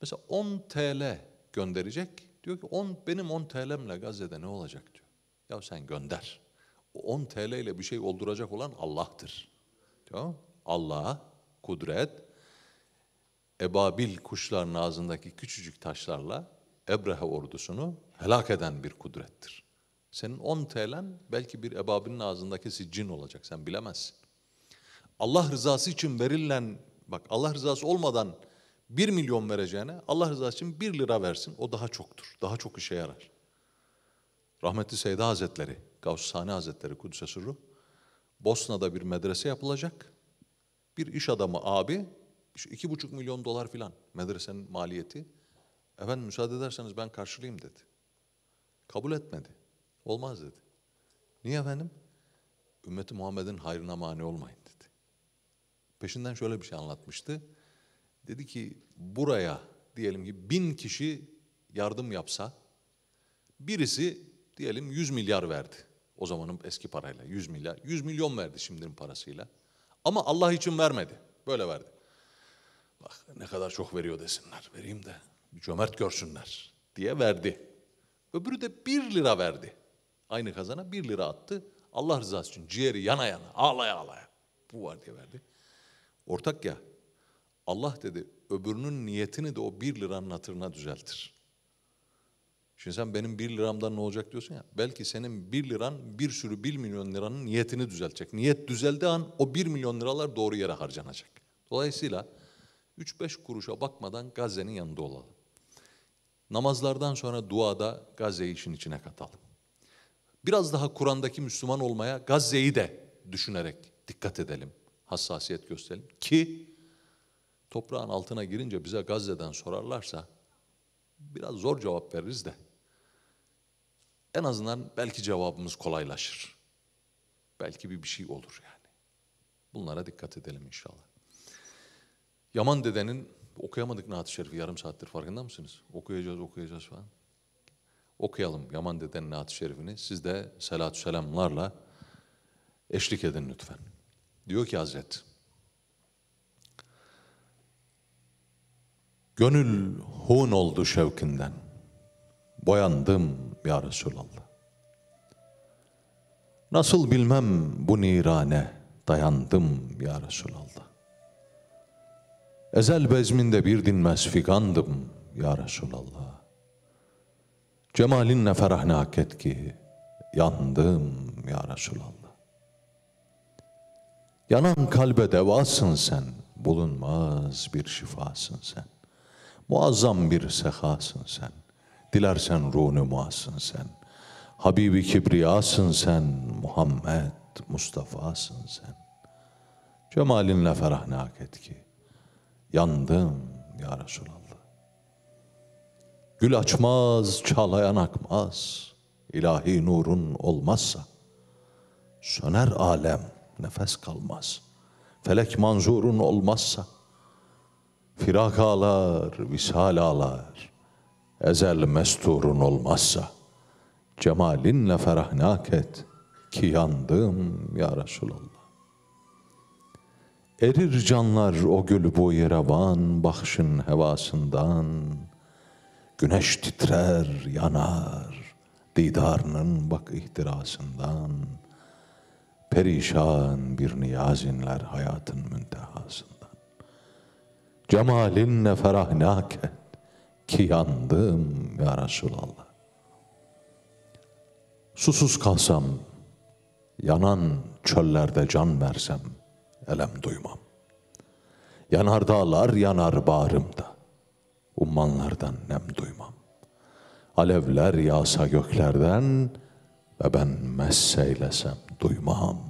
Mesela 10 TL gönderecek. Diyor ki benim 10 TL'mle Gazze'de ne olacak diyor. Ya sen gönder. O 10 TL ile bir şey olduracak olan Allah'tır. Diyor. Allah, kudret, ebabil kuşların ağzındaki küçücük taşlarla Ebrehe ordusunu helak eden bir kudrettir. Senin 10 TL'n belki bir ebabinin ağzındaki siccin olacak. Sen bilemezsin. Allah rızası için verilen, bak Allah rızası olmadan 1 milyon vereceğine Allah rızası için 1 lira versin. O daha çoktur. Daha çok işe yarar. Rahmetli Seyda Hazretleri, Gavsani Hazretleri, Kudüs-i Sırru Bosna'da bir medrese yapılacak. Bir iş adamı abi, 2,5 milyon dolar filan medresenin maliyeti. Efendim müsaade ederseniz ben karşılayayım dedi. Kabul etmedi. Olmaz dedi. Niye efendim? Ümmeti Muhammed'in hayrına mani olmayın dedi. Peşinden şöyle bir şey anlatmıştı. Dedi ki buraya diyelim ki 1000 kişi yardım yapsa, birisi diyelim 100 milyar verdi. O zamanın eski parayla 100 milyar, 100 milyon verdi şimdinin parasıyla. Ama Allah için vermedi. Böyle verdi. Bak ne kadar çok veriyor desinler. Vereyim de bir cömert görsünler diye verdi. Öbürü de 1 lira verdi. Aynı kazana 1 lira attı. Allah rızası için ciğeri yana yana, ağlaya ağlaya. Bu var diye verdi. Ortak ya. Allah dedi öbürünün niyetini de o 1 liranın hatırına düzeltir. Şimdi sen benim 1 liramdan ne olacak diyorsun ya. Belki senin 1 liran bir sürü 1 milyon liranın niyetini düzeltecek. Niyet düzeldiği an o 1 milyon liralar doğru yere harcanacak. Dolayısıyla 3-5 kuruşa bakmadan Gazze'nin yanında olalım. Namazlardan sonra duada Gazze'yi işin içine katalım. Biraz daha Kur'an'daki Müslüman olmaya Gazze'yi de düşünerek dikkat edelim. Hassasiyet gösterelim ki toprağın altına girince bize Gazze'den sorarlarsa biraz zor cevap veririz de en azından belki cevabımız kolaylaşır. Belki bir şey olur yani. Bunlara dikkat edelim inşallah. Yaman Dede'nin okuyamadık Naat-ı Şerif'i yarım saattir farkında mısınız? Okuyacağız falan. Okuyalım Yaman Dede'nin Naat-ı Şerif'ini. Siz de selatü selamlarla eşlik edin lütfen. Diyor ki Hazret, gönül hun oldu şevkinden, boyandım ya Resulallah. Nasıl bilmem bu nirane, dayandım ya Resulallah. Ezel bezminde bir dinmez figandım ya Resulallah. Cemalinle ferahne hak et ki, yandım ya Resulallah. Yanan kalbe devasın sen, bulunmaz bir şifasın sen. Muazzam bir sehasın sen, dilersen ruhunu muasın sen. Habibi Kibriyasın sen, Muhammed Mustafa'sın sen. Cemalinle ferahne hak et ki, yandım ya Resulallah. Gül açmaz, çağlayan akmaz, ilahi nurun olmazsa, söner alem. Nefes kalmaz, felek manzurun olmazsa, firak ağlar, vishal ağlar, ezel mesturun olmazsa, cemalinle ferahnak et ki yandım ya Resulallah. Erir canlar o gül bu yerevan, bahşin hevasından, güneş titrer, yanar, didarının bak ihtirasından, perişan bir niyazinler hayatın müntehasından. Cemalinle ferahnak et ki yandım ya Resulallah. Susuz kalsam, yanan çöllerde can versem, elem duymam. Yanar dağlar yanar bağrımda, ummanlardan nem duymam. Alevler yağsa göklerden ve ben messeylesem duymam.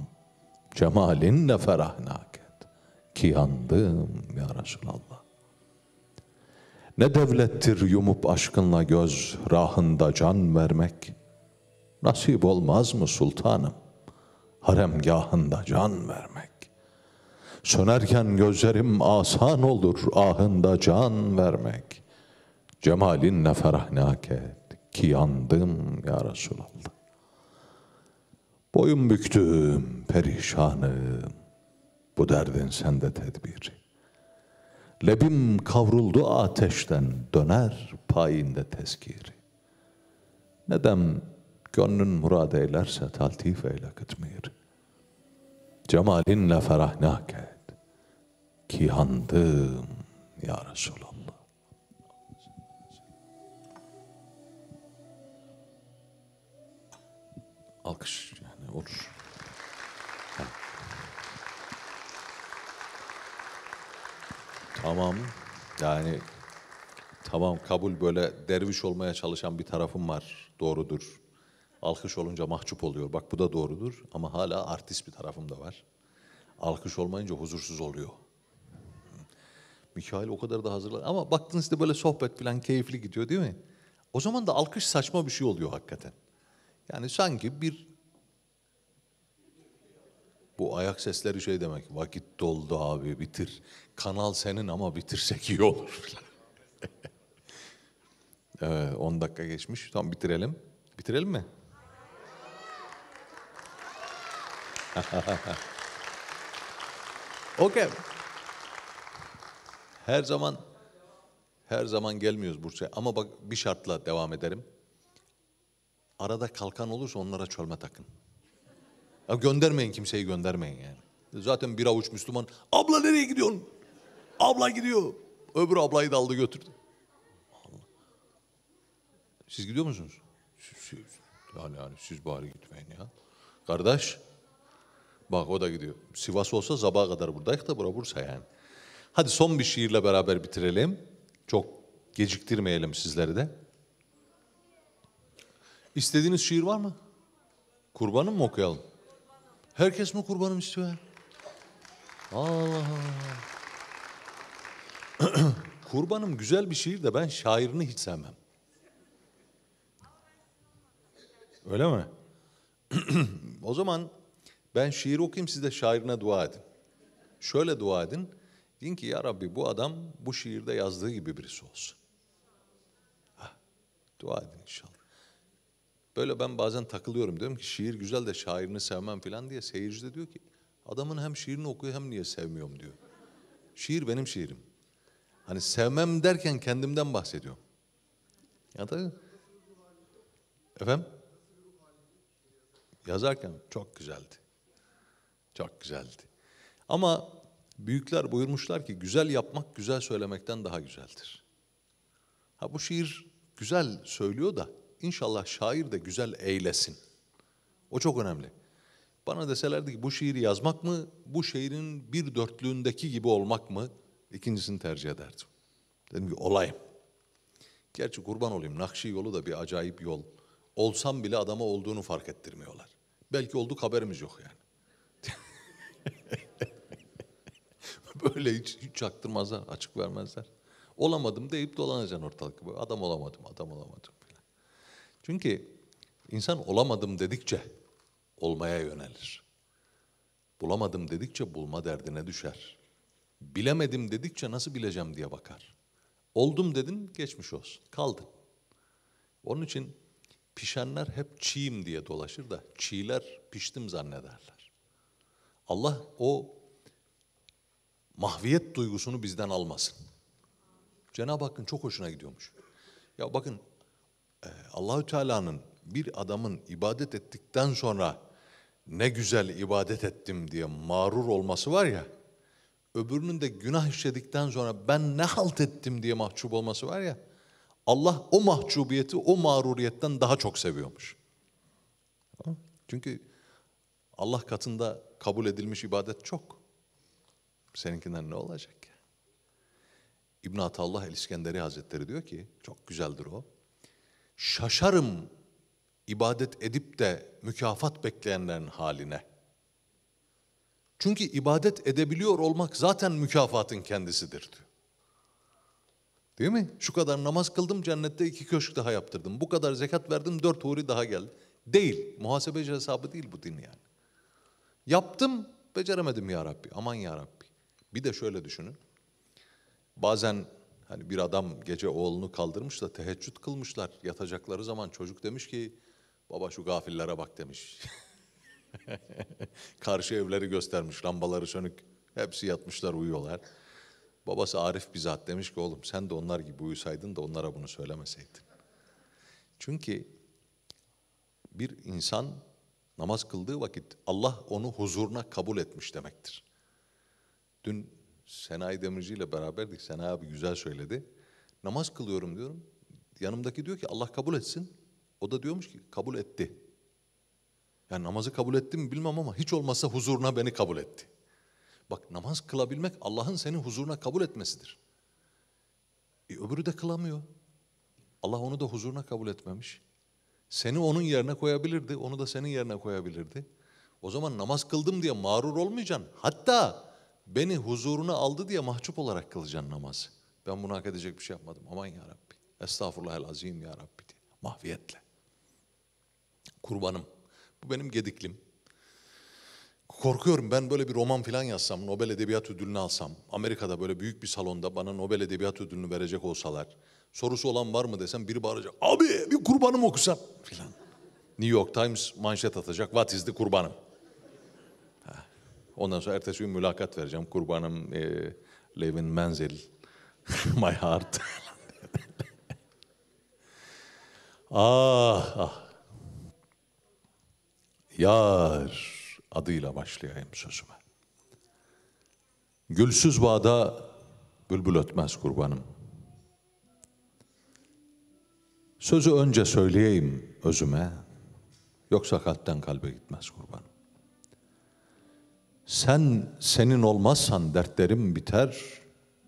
Cemalinle ferahnak et ki yandım ya Resulallah. Ne devlettir yumup aşkınla göz, rahında can vermek. Nasip olmaz mı sultanım, haremgahında can vermek. Sönerken gözlerim asan olur, ahında can vermek. Cemalinle ferahnak et ki yandım ya Resulallah. Boyun büktüm, perişanım, bu derdin sende tedbiri. Lebim kavruldu ateşten, döner payinde tezkiri. Nedem gönlün murad eylerse, taltif eyle kıtmiri. Cemalinle ferahnak et ki yandım ya Resulallah. Alkış. Olur. Tamam. Yani tamam kabul, böyle derviş olmaya çalışan bir tarafım var. Doğrudur. Alkış olunca mahcup oluyor. Bak bu da doğrudur ama hala artist bir tarafım da var. Alkış olmayınca huzursuz oluyor. Mikail o kadar da hazırlar. Ama baktınız işte böyle sohbet falan keyifli gidiyor değil mi? O zaman da alkış saçma bir şey oluyor hakikaten. Yani sanki bir... Bu ayak sesleri şey demek, vakit doldu abi bitir. Kanal senin ama bitirsek iyi olur falan. Evet, 10 dakika geçmiş. Tamam bitirelim. Bitirelim mi? Okey. Her zaman gelmiyoruz Bursa'ya. Ama bak bir şartla devam ederim. Arada kalkan olursa onlara çölme takın. Ya göndermeyin, kimseyi göndermeyin yani. Zaten bir avuç Müslüman, abla nereye gidiyorsun? Abla gidiyor. Öbür ablayı da aldı götürdü. Allah. Siz gidiyor musunuz? Siz, yani siz bari gitmeyin ya. Kardeş, bak o da gidiyor. Sivas olsa sabaha kadar buradayız da bura Bursa yani. Hadi son bir şiirle beraber bitirelim. Çok geciktirmeyelim sizleri de. İstediğiniz şiir var mı? Kurbanım mı okuyalım? Herkes mi kurbanım istiyor? Allah Allah. Kurbanım güzel bir şiir de ben şairini hiç sevmem. Öyle mi? O zaman ben şiir okuyayım, siz de şairine dua edin. Şöyle dua edin. Deyin ki ya Rabbi bu adam bu şiirde yazdığı gibi birisi olsun. Heh, dua edin inşallah. Böyle ben bazen takılıyorum, diyorum ki şiir güzel de şairini sevmem falan diye. Seyirci de diyor ki adamın hem şiirini okuyor hem niye sevmiyorum diyor. Şiir benim şiirim. Hani sevmem derken kendimden bahsediyorum. Ya da efendim? Yazarken çok güzeldi. Çok güzeldi. Ama büyükler buyurmuşlar ki güzel yapmak güzel söylemekten daha güzeldir. Ha bu şiir güzel söylüyor da İnşallah şair de güzel eylesin. O çok önemli. Bana deselerdi ki bu şiiri yazmak mı, bu şiirin bir dörtlüğündeki gibi olmak mı? İkincisini tercih ederdim. Dedim ki olayım. Gerçi kurban olayım, Nakşi yolu da bir acayip yol. Olsam bile adama olduğunu fark ettirmiyorlar. Belki olduk haberimiz yok yani. Böyle hiç çaktırmazlar, açık vermezler. Olamadım deyip dolanacaksın ortalıkta. Adam olamadım. Çünkü insan olamadım dedikçe olmaya yönelir. Bulamadım dedikçe bulma derdine düşer. Bilemedim dedikçe nasıl bileceğim diye bakar. Oldum dedin, geçmiş olsun, kaldın. Onun için pişenler hep çiğim diye dolaşır da çiğler piştim zannederler. Allah o mahviyet duygusunu bizden almasın. Cenab-ı Hakk'ın çok hoşuna gidiyormuş. Ya bakın, Allah-u Teala'nın bir adamın ibadet ettikten sonra ne güzel ibadet ettim diye mağrur olması var ya, öbürünün de günah işledikten sonra ben ne halt ettim diye mahcup olması var ya, Allah o mahcubiyeti o mağruriyetten daha çok seviyormuş. Çünkü Allah katında kabul edilmiş ibadet çok. Seninkinden ne olacak ya? İbn-i Atallah el-İskenderi Hazretleri diyor ki, çok güzeldir o. Şaşarım ibadet edip de mükafat bekleyenlerin haline. Çünkü ibadet edebiliyor olmak zaten mükafatın kendisidir diyor. Değil mi? Şu kadar namaz kıldım, cennette 2 köşk daha yaptırdım. Bu kadar zekat verdim, 4 huri daha geldi. Değil. Muhasebeci hesabı değil bu din yani. Yaptım, beceremedim ya Rabbi. Aman ya Rabbi. Bir de şöyle düşünün. Bazen hani bir adam gece oğlunu kaldırmış da teheccüd kılmışlar. Yatacakları zaman çocuk demiş ki, baba şu gafillere bak demiş. Karşı evleri göstermiş, lambaları sönük. Hepsi yatmışlar, uyuyorlar. Babası Arif bizzat demiş ki, oğlum sen de onlar gibi uyusaydın da onlara bunu söylemeseydin. Çünkü bir insan namaz kıldığı vakit Allah onu huzuruna kabul etmiş demektir. Dün Senay Demirci ile beraberdik. Senay abi güzel söyledi. Namaz kılıyorum diyorum. Yanımdaki diyor ki Allah kabul etsin. O da diyormuş ki kabul etti. Yani namazı kabul etti mi bilmem ama hiç olmazsa huzuruna beni kabul etti. Bak namaz kılabilmek Allah'ın seni huzuruna kabul etmesidir. Öbürü de kılamıyor. Allah onu da huzuruna kabul etmemiş. Seni onun yerine koyabilirdi, onu da senin yerine koyabilirdi. O zaman namaz kıldım diye mağrur olmayacaksın. Hatta beni huzuruna aldı diye mahcup olarak kılacaksın namazı. Ben bunu hak edecek bir şey yapmadım. Aman ya Rabbi. Estağfurullahel azim ya Rabbi diye. Mahviyetle. Kurbanım. Bu benim gediklim. Korkuyorum ben böyle bir roman falan yazsam, Nobel Edebiyat Ödülünü alsam, Amerika'da böyle büyük bir salonda bana Nobel Edebiyat Ödülünü verecek olsalar, sorusu olan var mı desem biri bağıracak, abi bir kurbanım okusan filan. New York Times manşet atacak, what is the kurbanım? Ondan sonra ertesi gün mülakat vereceğim, kurbanım Levin Menzil, my heart. Ah ah. Yar adıyla başlayayım sözüme. Gülsüz bağda bülbül ötmez kurbanım. Sözü önce söyleyeyim özüme, yoksa kalpten kalbe gitmez kurbanım. Senin olmazsan dertlerim biter,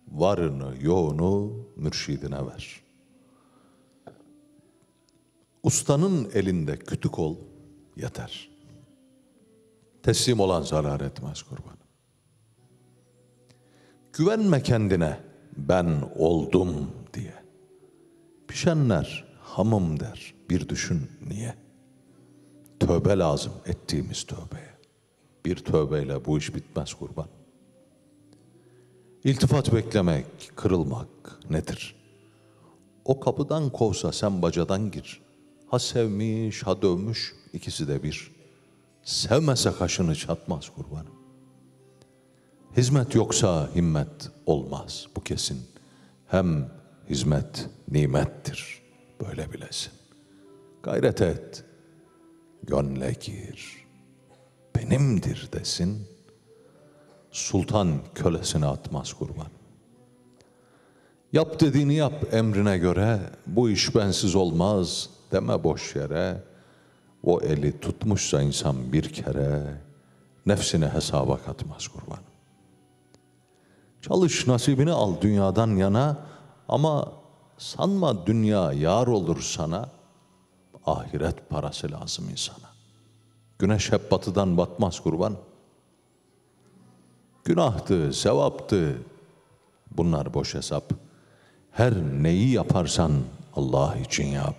varını yoğunu mürşidine ver. Ustanın elinde kütük ol yeter. Teslim olan zarar etmez kurbanım. Güvenme kendine ben oldum diye. Pişenler hamım der bir düşün niye. Tövbe lazım ettiğimiz tövbeye. Bir tövbeyle bu iş bitmez kurban. İltifat beklemek, kırılmak nedir? O kapıdan kovsa sen bacadan gir. Ha sevmiş ha dövmüş ikisi de bir. Sevmese kaşını çatmaz kurbanım. Hizmet yoksa himmet olmaz bu kesin. Hem hizmet nimettir böyle bilesin. Gayret et, gönle gir, benimdir desin. Sultan kölesine atmaz kurban. Yap dediğini yap emrine göre, bu iş bensiz olmaz deme boş yere. O eli tutmuşsa insan bir kere, nefsini hesaba katmaz kurban. Çalış nasibini al dünyadan yana, ama sanma dünya yar olur sana, ahiret parası lazım insana. Güneş hep batıdan batmaz kurban. Günahtı, sevaptı, bunlar boş hesap. Her neyi yaparsan Allah için yap.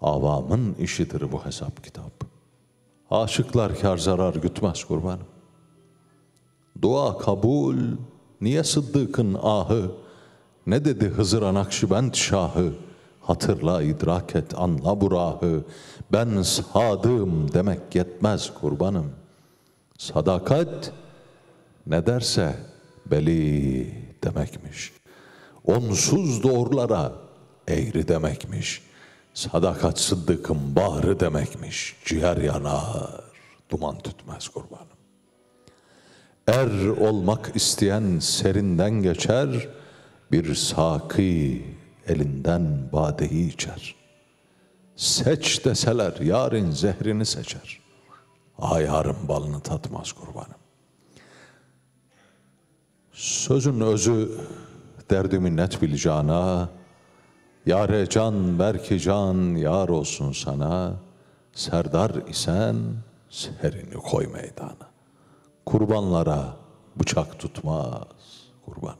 Avamın işidir bu hesap kitap. Aşıklar kar zarar gütmez kurbanım. Dua kabul, niye Sıddık'ın ahı? Ne dedi Hızır-ı Nakşibend şahı? Hatırla, idrak et, anla burahı. Ben sadığım demek yetmez kurbanım. Sadakat ne derse beli demekmiş. Onsuz doğrulara eğri demekmiş. Sadakat sıddıkın bahrı demekmiş. Ciğer yanar, duman tütmez kurbanım. Er olmak isteyen serinden geçer, bir saki elinden badeyi içer. Seç deseler yarın zehrini seçer. Ayarın balını tatmaz kurbanım. Sözün özü derdi minnet bil cana, yâre can belki can yar olsun sana, serdar isen serini koy meydana. Kurbanlara bıçak tutmaz kurban.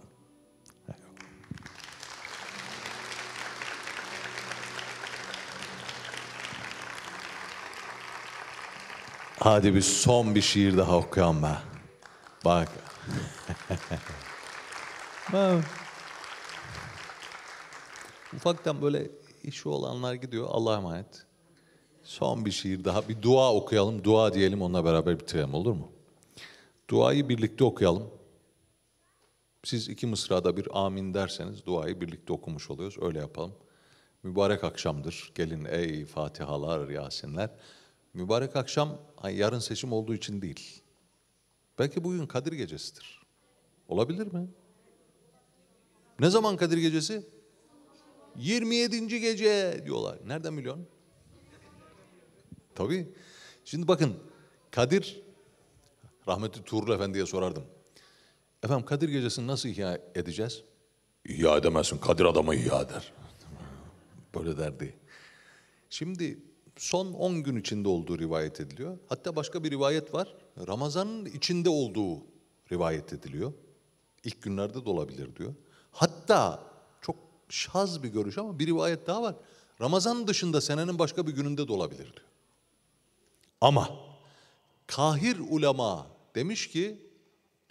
Hadi bir son bir şiir daha okuyalım be. Bak. Ufaktan böyle işi olanlar gidiyor. Allah'a emanet. Son bir şiir daha. Bir dua okuyalım. Dua diyelim, onunla beraber bitirelim, olur mu? Duayı birlikte okuyalım. Siz iki mısrada bir amin derseniz duayı birlikte okumuş oluyoruz. Öyle yapalım. Mübarek akşamdır. Gelin ey Fatihalar, Yasinler. Mübarek akşam yarın seçim olduğu için değil. Belki bugün Kadir Gecesi'dir. Olabilir mi? Ne zaman Kadir Gecesi? 27. gece diyorlar. Nereden biliyorsun? Tabii. Şimdi bakın, Kadir, rahmetli Tuğrul Efendi'ye sorardım. Efendim Kadir Gecesi'ni nasıl ihya edeceğiz? İhya edemezsin, Kadir adamı ihya eder. Böyle derdi. Şimdi son 10 gün içinde olduğu rivayet ediliyor. Hatta başka bir rivayet var. Ramazan'ın içinde olduğu rivayet ediliyor. İlk günlerde de olabilir diyor. Hatta çok şaz bir görüş ama bir rivayet daha var. Ramazan dışında senenin başka bir gününde de olabilir diyor. Ama Kahir ulema demiş ki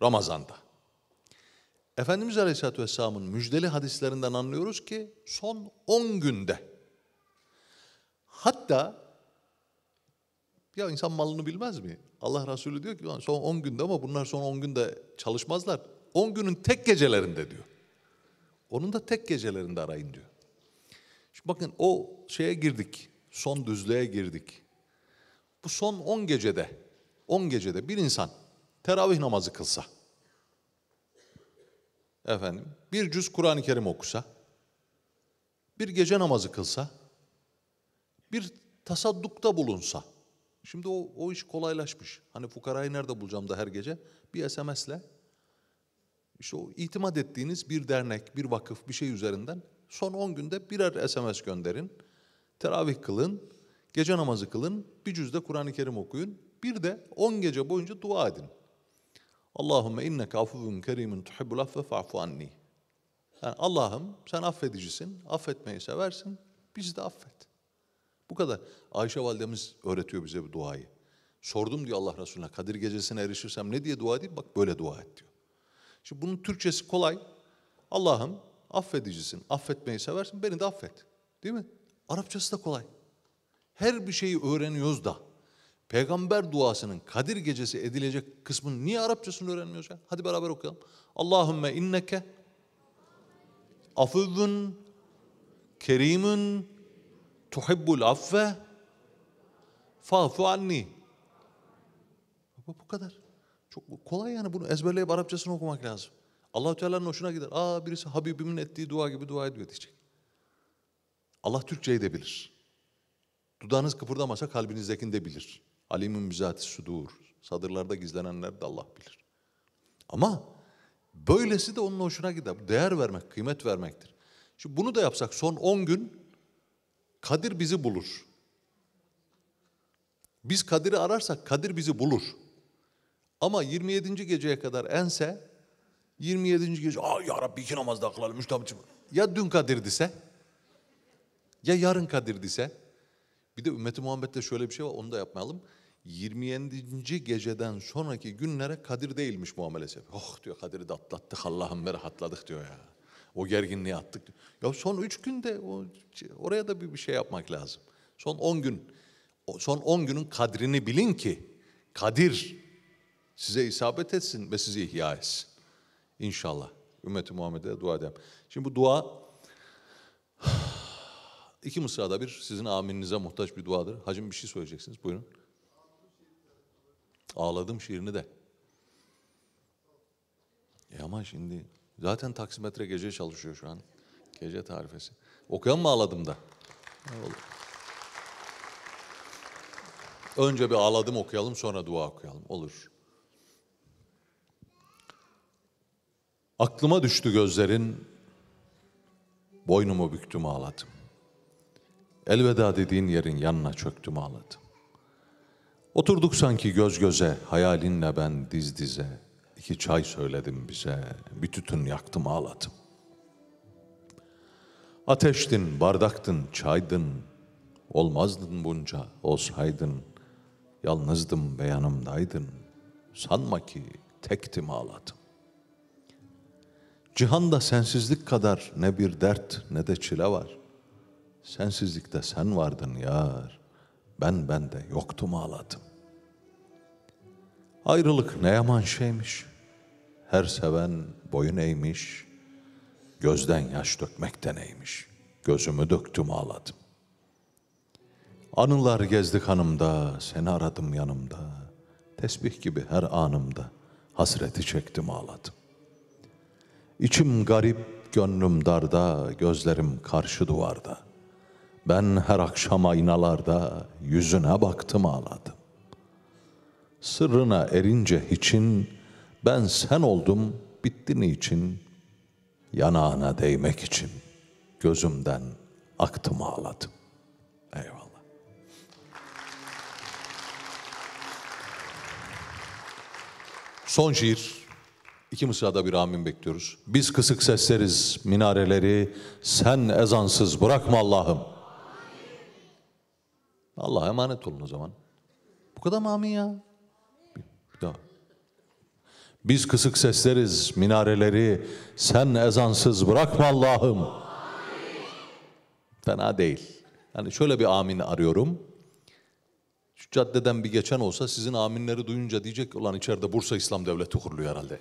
Ramazan'da. Efendimiz Aleyhisselatü Vesselam'ın müjdeli hadislerinden anlıyoruz ki son 10 günde. Hatta ya insan malını bilmez mi? Allah Resulü diyor ki son 10 günde ama bunlar son 10 günde çalışmazlar. 10 günün tek gecelerinde diyor. Onun da tek gecelerinde arayın diyor. Şimdi bakın o şeye girdik. Son düzlüğe girdik. Bu son 10 gecede, 10 gecede bir insan teravih namazı kılsa, efendim bir cüz Kur'an-ı Kerim okusa, bir gece namazı kılsa, bir tasaddukta bulunsa, şimdi o iş kolaylaşmış. Hani fukarayı nerede bulacağım da her gece? Bir SMS'le işte o itimat ettiğiniz bir dernek, bir vakıf, bir şey üzerinden son 10 günde birer SMS gönderin, teravih kılın, gece namazı kılın, bir cüzde Kur'an-ı Kerim okuyun, bir de 10 gece boyunca dua edin. Allahümme inneke afuvun kerimun tuhibbul affe fa'fu anni. Yani Allah'ım sen affedicisin, affetmeyi seversin, bizi de affet. Bu kadar. Ayşe validemiz öğretiyor bize bu duayı. Sordum diyor Allah Resulü'ne, Kadir gecesine erişirsem ne diye dua edeyim? Bak böyle dua et diyor. Şimdi bunun Türkçesi kolay. Allah'ım affedicisin, affetmeyi seversin, beni de affet. Değil mi? Arapçası da kolay. Her bir şeyi öğreniyoruz da peygamber duasının Kadir gecesi edilecek kısmını niye Arapçasını öğrenmiyoruz ya? Hadi beraber okuyalım. Allahümme inneke afuvun kerimun tuhibbul affe fa'fu anni. Bu kadar. Çok kolay yani, bunu ezberleyip Arapçasını okumak lazım. Allah-u Teala'nın hoşuna gider. Aa, birisi Habibimin ettiği dua gibi dua ediyor diyecek. Allah Türkçeyi de bilir. Dudağınız kıpırdamasa kalbinizdekini de bilir. Alimun bizati sudur. Sadırlarda gizlenenler de Allah bilir. Ama böylesi de onun hoşuna gider. Değer vermek, kıymet vermektir. Şimdi bunu da yapsak son 10 gün Kadir bizi bulur. Biz Kadir'i ararsak Kadir bizi bulur. Ama 27. geceye kadar ense 27. gece ya Rabbi iki namaz daha kılalım. Ya dün Kadir'dise ya yarın Kadir'dise. Bir de ümmeti Muhammed'de şöyle bir şey var, onu da yapmayalım. 27. geceden sonraki günlere Kadir değilmiş muamelesi. Oh diyor, Kadir'i de atlattık Allah'ım, rahatladık diyor ya. O gerginliği attık diyor. Ya son 3 günde oraya da bir şey yapmak lazım. Son 10 gün, son 10 günün kadrini bilin ki Kadir size isabet etsin ve sizi ihya etsin. İnşallah. Ümmeti Muhammed'e dua edelim. Şimdi bu dua 2 mısrada bir sizin amininize muhtaç bir duadır. Hacım bir şey söyleyeceksiniz. Buyurun. Ağladım şiirini de. Ama şimdi zaten taksimetre gece çalışıyor şu an. Gece tarifesi. Okuyan mı ağladım da? Olur. Önce bir ağladım okuyalım, sonra dua okuyalım. Olur. Aklıma düştü gözlerin, boynumu büktüm ağladım. Elveda dediğin yerin yanına çöktüm ağladım. Oturduk sanki göz göze, hayalinle ben diz dize. 2 çay söyledim bize, bir tütün yaktım ağladım. Ateştin, bardaktın, çaydın, olmazdın bunca, olsaydın. Yalnızdım ve yanımdaydın, sanma ki tektim ağladım. Cihanda sensizlik kadar ne bir dert ne de çile var. Sensizlikte sen vardın yar, ben de yoktum ağladım. Ayrılık ne yaman şeymiş, her seven boyun eğmiş, gözden yaş dökmekten eğmiş, gözümü döktüm ağladım. Anılar gezdi kanımda, seni aradım yanımda, tesbih gibi her anımda, hasreti çektim ağladım. İçim garip, gönlüm darda, gözlerim karşı duvarda. Ben her akşam aynalarda yüzüne baktım ağladım. Sırrına erince için ben sen oldum bittin için, yanağına değmek için gözümden aktım ağladım. Eyvallah. Son şiir. İki mısrada bir amin bekliyoruz. Biz kısık sesleriz minareleri, sen ezansız bırakma Allah'ım. Allah'a emanet olun o zaman. Bu kadar mı amin ya? Bir daha. Biz kısık sesleriz minareleri, sen ezansız bırakma Allah'ım. Fena değil. Yani şöyle bir amin arıyorum. Şu caddeden bir geçen olsa sizin aminleri duyunca diyecek, ulan içeride Bursa İslam Devleti kuruluyor herhalde.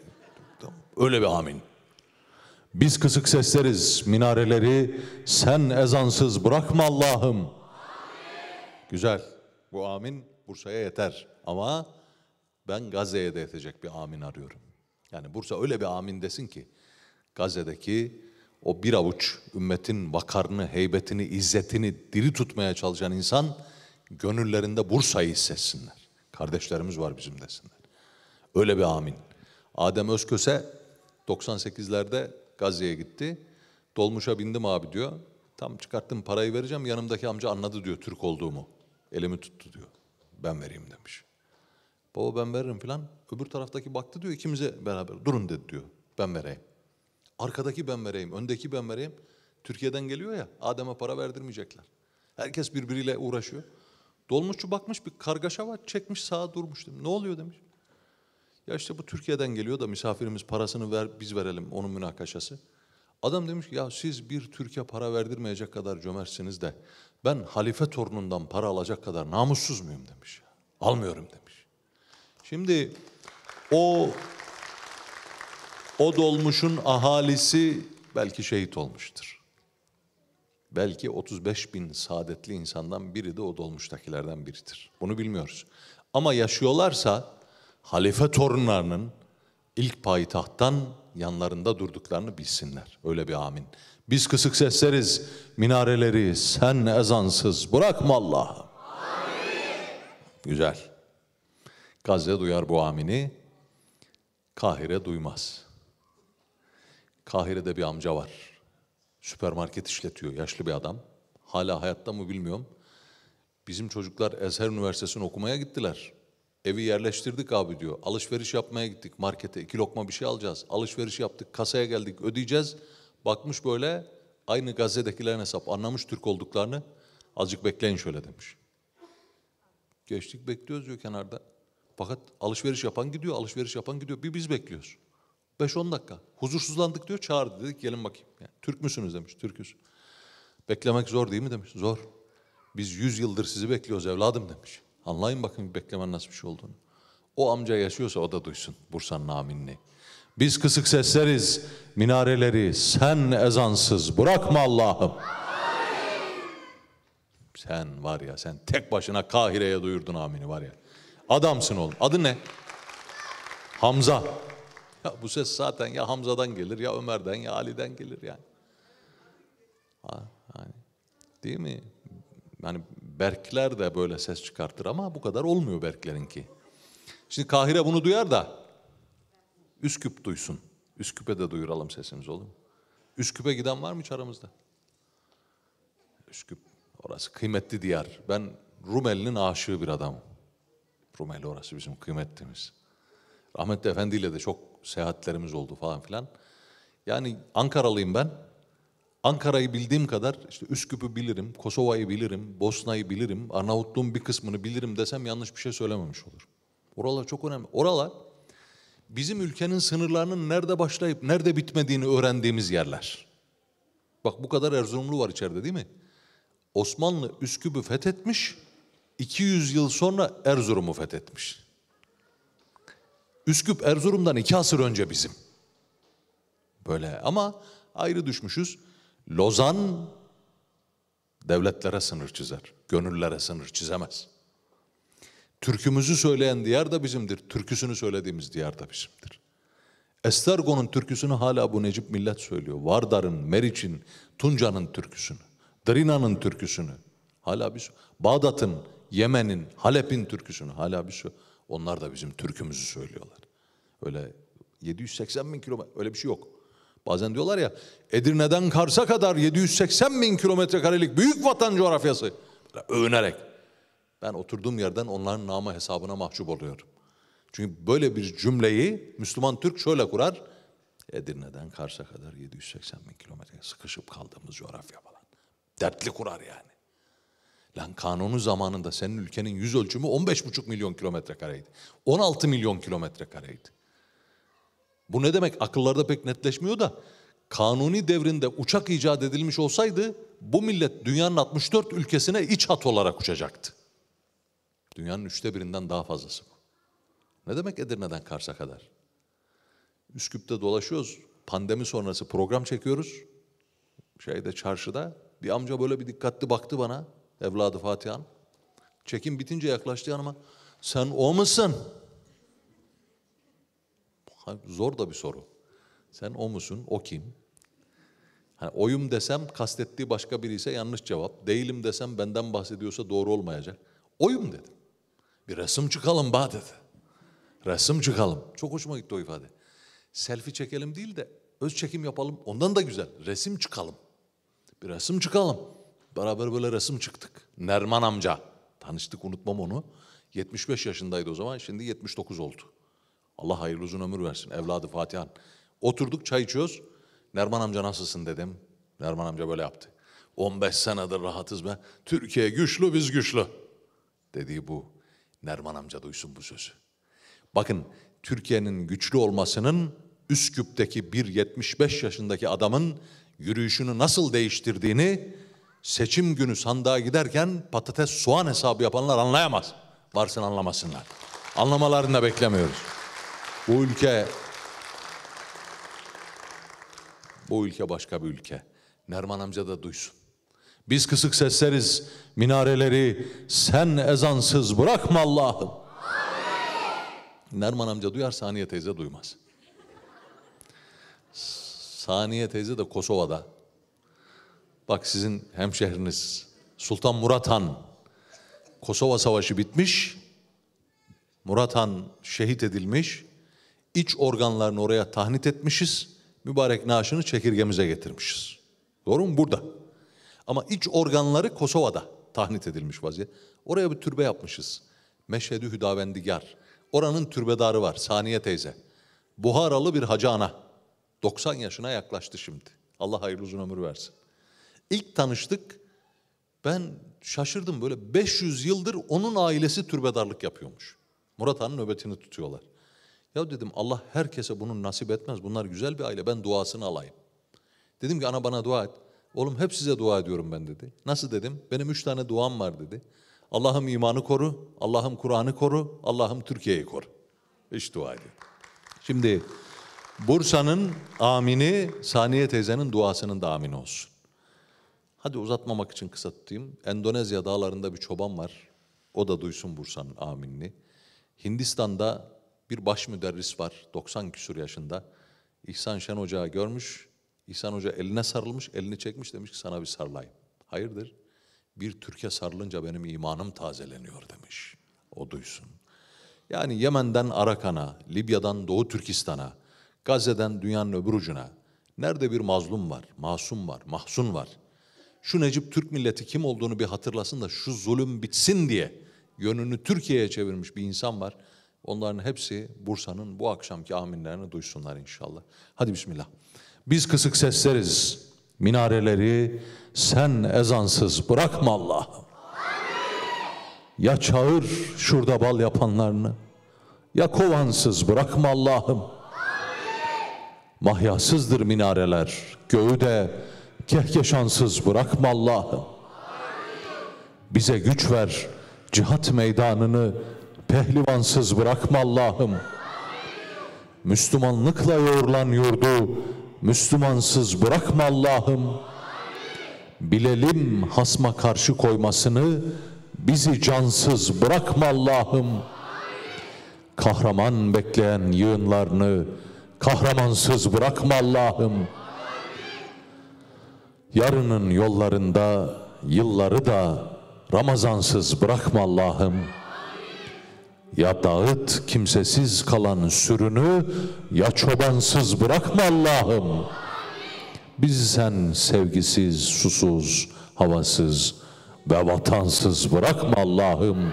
Öyle bir amin. Biz kısık sesleriz minareleri, sen ezansız bırakma Allah'ım. Amin. Güzel. Bu amin Bursa'ya yeter. Ama ben Gazze'ye de yetecek bir amin arıyorum. Yani Bursa öyle bir amin desin ki, Gazze'deki o bir avuç ümmetin vakarını, heybetini, izzetini diri tutmaya çalışan insan, gönüllerinde Bursa'yı hissetsinler. Kardeşlerimiz var bizim desinler. Öyle bir amin. Adem Özköse 98'lerde Gazze'ye gitti. Dolmuşa bindim abi diyor. Tam çıkarttım parayı vereceğim. Yanımdaki amca anladı diyor Türk olduğumu. Elimi tuttu diyor. Ben vereyim demiş. Baba ben veririm falan. Öbür taraftaki baktı diyor ikimize beraber. Durun dedi diyor. Ben vereyim. Arkadaki ben vereyim. Öndeki ben vereyim. Türkiye'den geliyor ya. Adem'e para verdirmeyecekler. Herkes birbiriyle uğraşıyor. Dolmuşçu bakmış bir kargaşa var. Çekmiş sağa durmuş. Ne oluyor demiş. Ya işte bu Türkiye'den geliyor da misafirimiz parasını ver, biz verelim onun münakaşası. Adam demiş ki ya siz bir Türkiye para verdirmeyecek kadar cömertsiniz de ben halife torunundan para alacak kadar namussuz muyum demiş. Almıyorum demiş. Şimdi o dolmuşun ahalisi belki şehit olmuştur. Belki 35 bin saadetli insandan biri de o dolmuştakilerden biridir. Bunu bilmiyoruz. Ama yaşıyorlarsa halife torunlarının ilk payitahttan yanlarında durduklarını bilsinler. Öyle bir amin. Biz kısık sesleriz minareleri, sen ezansız bırakma Allah'ım. Güzel. Gazze duyar bu amini. Kahire duymaz. Kahire'de bir amca var. Süpermarket işletiyor. Yaşlı bir adam. Hala hayatta mı bilmiyorum. Bizim çocuklar Ezher Üniversitesi'ni okumaya gittiler. Evi yerleştirdik abi diyor. Alışveriş yapmaya gittik markete. 2 lokma bir şey alacağız. Alışveriş yaptık. Kasaya geldik. Ödeyeceğiz. Bakmış böyle aynı Gazze'dekilerin hesap. Anlamış Türk olduklarını. Azıcık bekleyin şöyle demiş. Geçtik bekliyoruz diyor kenarda. Fakat alışveriş yapan gidiyor. Alışveriş yapan gidiyor. Bir biz bekliyoruz. 5-10 dakika. Huzursuzlandık diyor. Çağırdı dedik gelin bakayım. Yani, Türk müsünüz demiş. Türküz. Beklemek zor değil mi demiş. Zor. Biz 100 yıldır sizi bekliyoruz evladım demiş. Anlayın bakın beklemen nasıl bir şey olduğunu. O amca yaşıyorsa o da duysun Bursa'nın aminini. Biz kısık sesleriz minareleri, sen ezansız bırakma Allah'ım. Sen var ya sen tek başına Kahire'ye duyurdun amini var ya. Adamsın oğlum. Adı ne? Hamza. Ya bu ses zaten ya Hamza'dan gelir ya Ömer'den ya Ali'den gelir yani. Değil mi? Yani Berkler de böyle ses çıkartır ama bu kadar olmuyor Berklerinki. Şimdi Kahire bunu duyar da Üsküp duysun. Üsküp'e de duyuralım sesimizi oğlum. Üsküp'e giden var mı hiç aramızda? Üsküp orası kıymetli diyar. Ben Rumeli'nin aşığı bir adamım. Rumeli orası bizim kıymetlimiz. Rahmetli Efendi ile de çok seyahatlerimiz oldu falan filan. Yani Ankaralıyım ben. Ankara'yı bildiğim kadar işte Üsküp'ü bilirim, Kosova'yı bilirim, Bosna'yı bilirim, Arnavutluğun bir kısmını bilirim desem yanlış bir şey söylememiş olur. Oralar çok önemli. Oralar bizim ülkenin sınırlarının nerede başlayıp nerede bitmediğini öğrendiğimiz yerler. Bak bu kadar Erzurumlu var içeride değil mi? Osmanlı Üsküp'ü fethetmiş, 200 yıl sonra Erzurum'u fethetmiş. Üsküp Erzurum'dan 2 asır önce bizim. Böyle ama ayrı düşmüşüz. Lozan devletlere sınır çizer, gönüllere sınır çizemez. Türkümüzü söyleyen diyar da bizimdir, türküsünü söylediğimiz diyar da bizimdir. Estergon'un türküsünü hala bu Necip Millet söylüyor. Vardar'ın, Meriç'in, Tunca'nın türküsünü, Drina'nın türküsünü, hala biz, Bağdat'ın, Yemen'in, Halep'in türküsünü hala biz, onlar da bizim türkümüzü söylüyorlar. Öyle 780 bin kilometre, öyle bir şey yok. Bazen diyorlar ya, Edirne'den Kars'a kadar 780 bin kilometre karelik büyük vatan coğrafyası. Böyle övünerek. Ben oturduğum yerden onların namı hesabına mahcup oluyorum. Çünkü böyle bir cümleyi Müslüman Türk şöyle kurar. Edirne'den Kars'a kadar 780.000 kilometre sıkışıp kaldığımız coğrafya falan. Dertli kurar yani. Lan kanunu zamanında senin ülkenin yüz ölçümü 15,5 milyon kilometre kareydi. 16 milyon kilometre kareydi. Bu ne demek? Akıllarda pek netleşmiyor da kanuni devrinde uçak icat edilmiş olsaydı bu millet dünyanın 64 ülkesine iç hat olarak uçacaktı. Dünyanın 1/3'inden daha fazlası bu. Ne demek Edirne'den Kars'a kadar? Üsküp'te dolaşıyoruz, pandemi sonrası program çekiyoruz. Şeyde, çarşıda bir amca böyle bir dikkatli baktı bana, evladı Fatiha'nın. Çekim bitince yaklaştı yanıma, sen o musun? Zor da bir soru. Sen o musun, o kim? Hani oyum desem kastettiği başka biri ise yanlış cevap. Değilim desem benden bahsediyorsa doğru olmayacak. Oyum dedim. Bir resim çıkalım ba dedi. Resim çıkalım. Çok hoşuma gitti o ifade. Selfie çekelim değil de öz çekim yapalım. Ondan da güzel. Resim çıkalım. Bir resim çıkalım. Beraber böyle resim çıktık. Nerman amca. Tanıştık, unutmam onu. 75 yaşındaydı o zaman. Şimdi 79 oldu. Allah hayırlı uzun ömür versin. Evladı Fatihan. Oturduk, çay içiyoruz. Nerman amca nasılsın dedim. Nerman amca böyle yaptı. 15 senedir rahatız be. Türkiye güçlü, biz güçlü. Dediği bu. Nerman amca duysun bu sözü. Bakın, Türkiye'nin güçlü olmasının Üsküp'teki bir 75 yaşındaki adamın yürüyüşünü nasıl değiştirdiğini seçim günü sandığa giderken patates soğan hesabı yapanlar anlayamaz. Varsın anlamasınlar. Anlamalarını da beklemiyoruz. Bu ülke başka bir ülke. Nerman amca da duysun. Biz kısık sesleriz minareleri, sen ezansız bırakma Allah'ım. Nerman amca duyar, Saniye teyze duymaz. Saniye teyze de Kosova'da. Bak, sizin hemşehriniz Sultan Murat Han. Kosova Savaşı bitmiş. Murat Han şehit edilmiş. İç organlarını oraya tahnit etmişiz. Mübarek naaşını çekirgemize getirmişiz. Doğru mu? Burada. Ama iç organları Kosova'da tahnit edilmiş vaziyet. Oraya bir türbe yapmışız. Meşhedü Hüdavendigar. Oranın türbedarı var, Saniye teyze. Buharalı bir hacı ana. 90 yaşına yaklaştı şimdi. Allah hayırlı uzun ömür versin. İlk tanıştık, ben şaşırdım böyle. 500 yıldır onun ailesi türbedarlık yapıyormuş. Murat Han'ın nöbetini tutuyorlar. Ya dedim, Allah herkese bunu nasip etmez. Bunlar güzel bir aile, ben duasını alayım. Dedim ki, ana bana dua et. Oğlum hep size dua ediyorum ben dedi. Nasıl dedim, benim 3 tane duam var dedi. Allah'ım imanı koru, Allah'ım Kur'an'ı koru, Allah'ım Türkiye'yi koru. Hiç dua edin. Şimdi Bursa'nın amini, Saniye teyzenin duasının da amini olsun. Hadi uzatmamak için kısa tutayım. Endonezya dağlarında bir çoban var. O da duysun Bursa'nın aminini. Hindistan'da bir baş müderris var, 90 küsur yaşında. İhsan Şen Hoca'yı görmüş. İhsan Hoca eline sarılmış, elini çekmiş, demiş ki sana bir sarılayım. Hayırdır? Bir Türk'e sarılınca benim imanım tazeleniyor demiş. O duysun. Yani Yemen'den Arakan'a, Libya'dan Doğu Türkistan'a, Gazze'den dünyanın öbür ucuna. Nerede bir mazlum var, masum var, mahzun var. Şu Necip Türk milleti kim olduğunu bir hatırlasın da şu zulüm bitsin diye yönünü Türkiye'ye çevirmiş bir insan var. Onların hepsi Bursa'nın bu akşamki aminlerini duysunlar inşallah. Hadi bismillah. Biz kısık sesleriz minareleri, sen ezansız bırakma Allah'ım. Ya çağır şurada bal yapanlarını, ya kovansız bırakma Allah'ım. Mahyasızdır minareler, göğü de kehkeşansız bırakma Allah'ım. Bize güç ver, cihat meydanını pehlivansız bırakma Allah'ım. Müslümanlıkla yoğrulan yurdu Müslümansız bırakma Allah'ım. Bilelim hasma karşı koymasını, bizi cansız bırakma Allah'ım. Kahraman bekleyen yığınlarını kahramansız bırakma Allah'ım. Yarının yollarında yılları da Ramazansız bırakma Allah'ım. Ya dağıt kimsesiz kalan sürünü, ya çobansız bırakma Allah'ım. Bizi sen sevgisiz, susuz, havasız ve vatansız bırakma Allah'ım.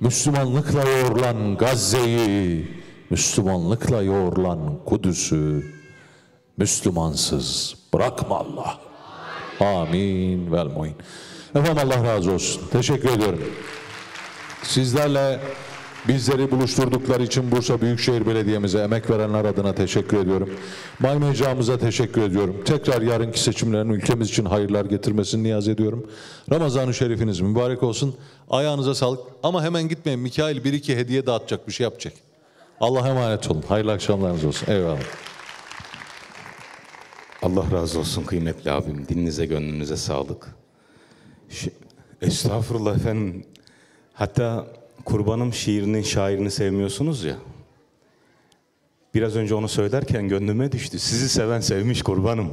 Müslümanlıkla yoğrulan Gazze'yi, Müslümanlıkla yoğrulan Kudüs'ü Müslümansız bırakma Allah. Amin vel muin. Efendim Allah razı olsun. Teşekkür ediyorum. Sizlerle bizleri buluşturdukları için Bursa Büyükşehir Belediye'mize, emek verenler adına teşekkür ediyorum. My Mecra'mıza teşekkür ediyorum. Tekrar yarınki seçimlerin ülkemiz için hayırlar getirmesini niyaz ediyorum. Ramazan-ı Şerifiniz mübarek olsun. Ayağınıza sağlık. Ama hemen gitmeyin. Mikail bir iki hediye dağıtacak, bir şey yapacak. Allah'a emanet olun. Hayırlı akşamlarınız olsun. Eyvallah. Allah razı olsun kıymetli abim. Dininize, gönlünüze sağlık. Estağfurullah efendim. Hatta Kurbanım şiirinin şairini sevmiyorsunuz ya. Biraz önce onu söylerken gönlüme düştü. Sizi seven sevmiş kurbanım.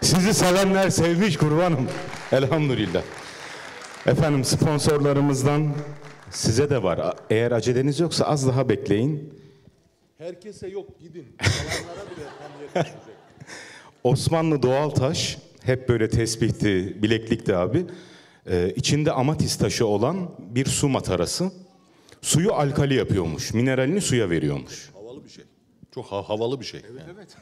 Sizi sevenler sevmiş kurbanım. Elhamdülillah. Efendim sponsorlarımızdan size de var. Eğer aceleniz yoksa az daha bekleyin. Herkese yok, gidin. Bile Osmanlı doğal taş, hep böyle tesbihti, bileklikti abi. İçinde amatis taşı olan bir su matarası. Suyu alkali yapıyormuş. Mineralini suya veriyormuş. Havalı bir şey. Çok havalı bir şey. Evet yani. Evet.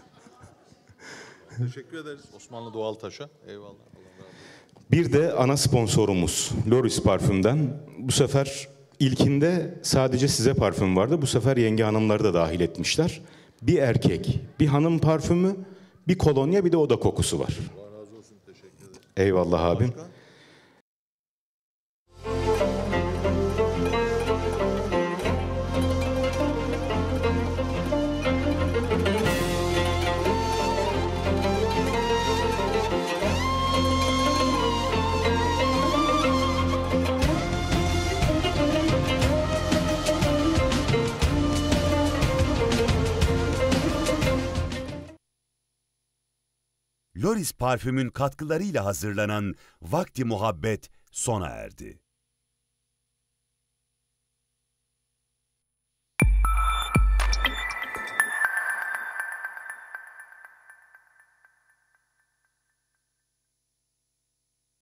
Teşekkür ederiz Osmanlı doğal taşa. Eyvallah. Bir de ana sponsorumuz Loris Parfüm'den. Bu sefer ilkinde sadece size parfüm vardı. Bu sefer yenge hanımları da dahil etmişler. Bir erkek, bir hanım parfümü, bir kolonya, bir de oda kokusu var. Allah razı olsun. Teşekkür ederim. Eyvallah abim. Başka? Loris Parfüm'ün katkılarıyla hazırlanan Vakti Muhabbet sona erdi.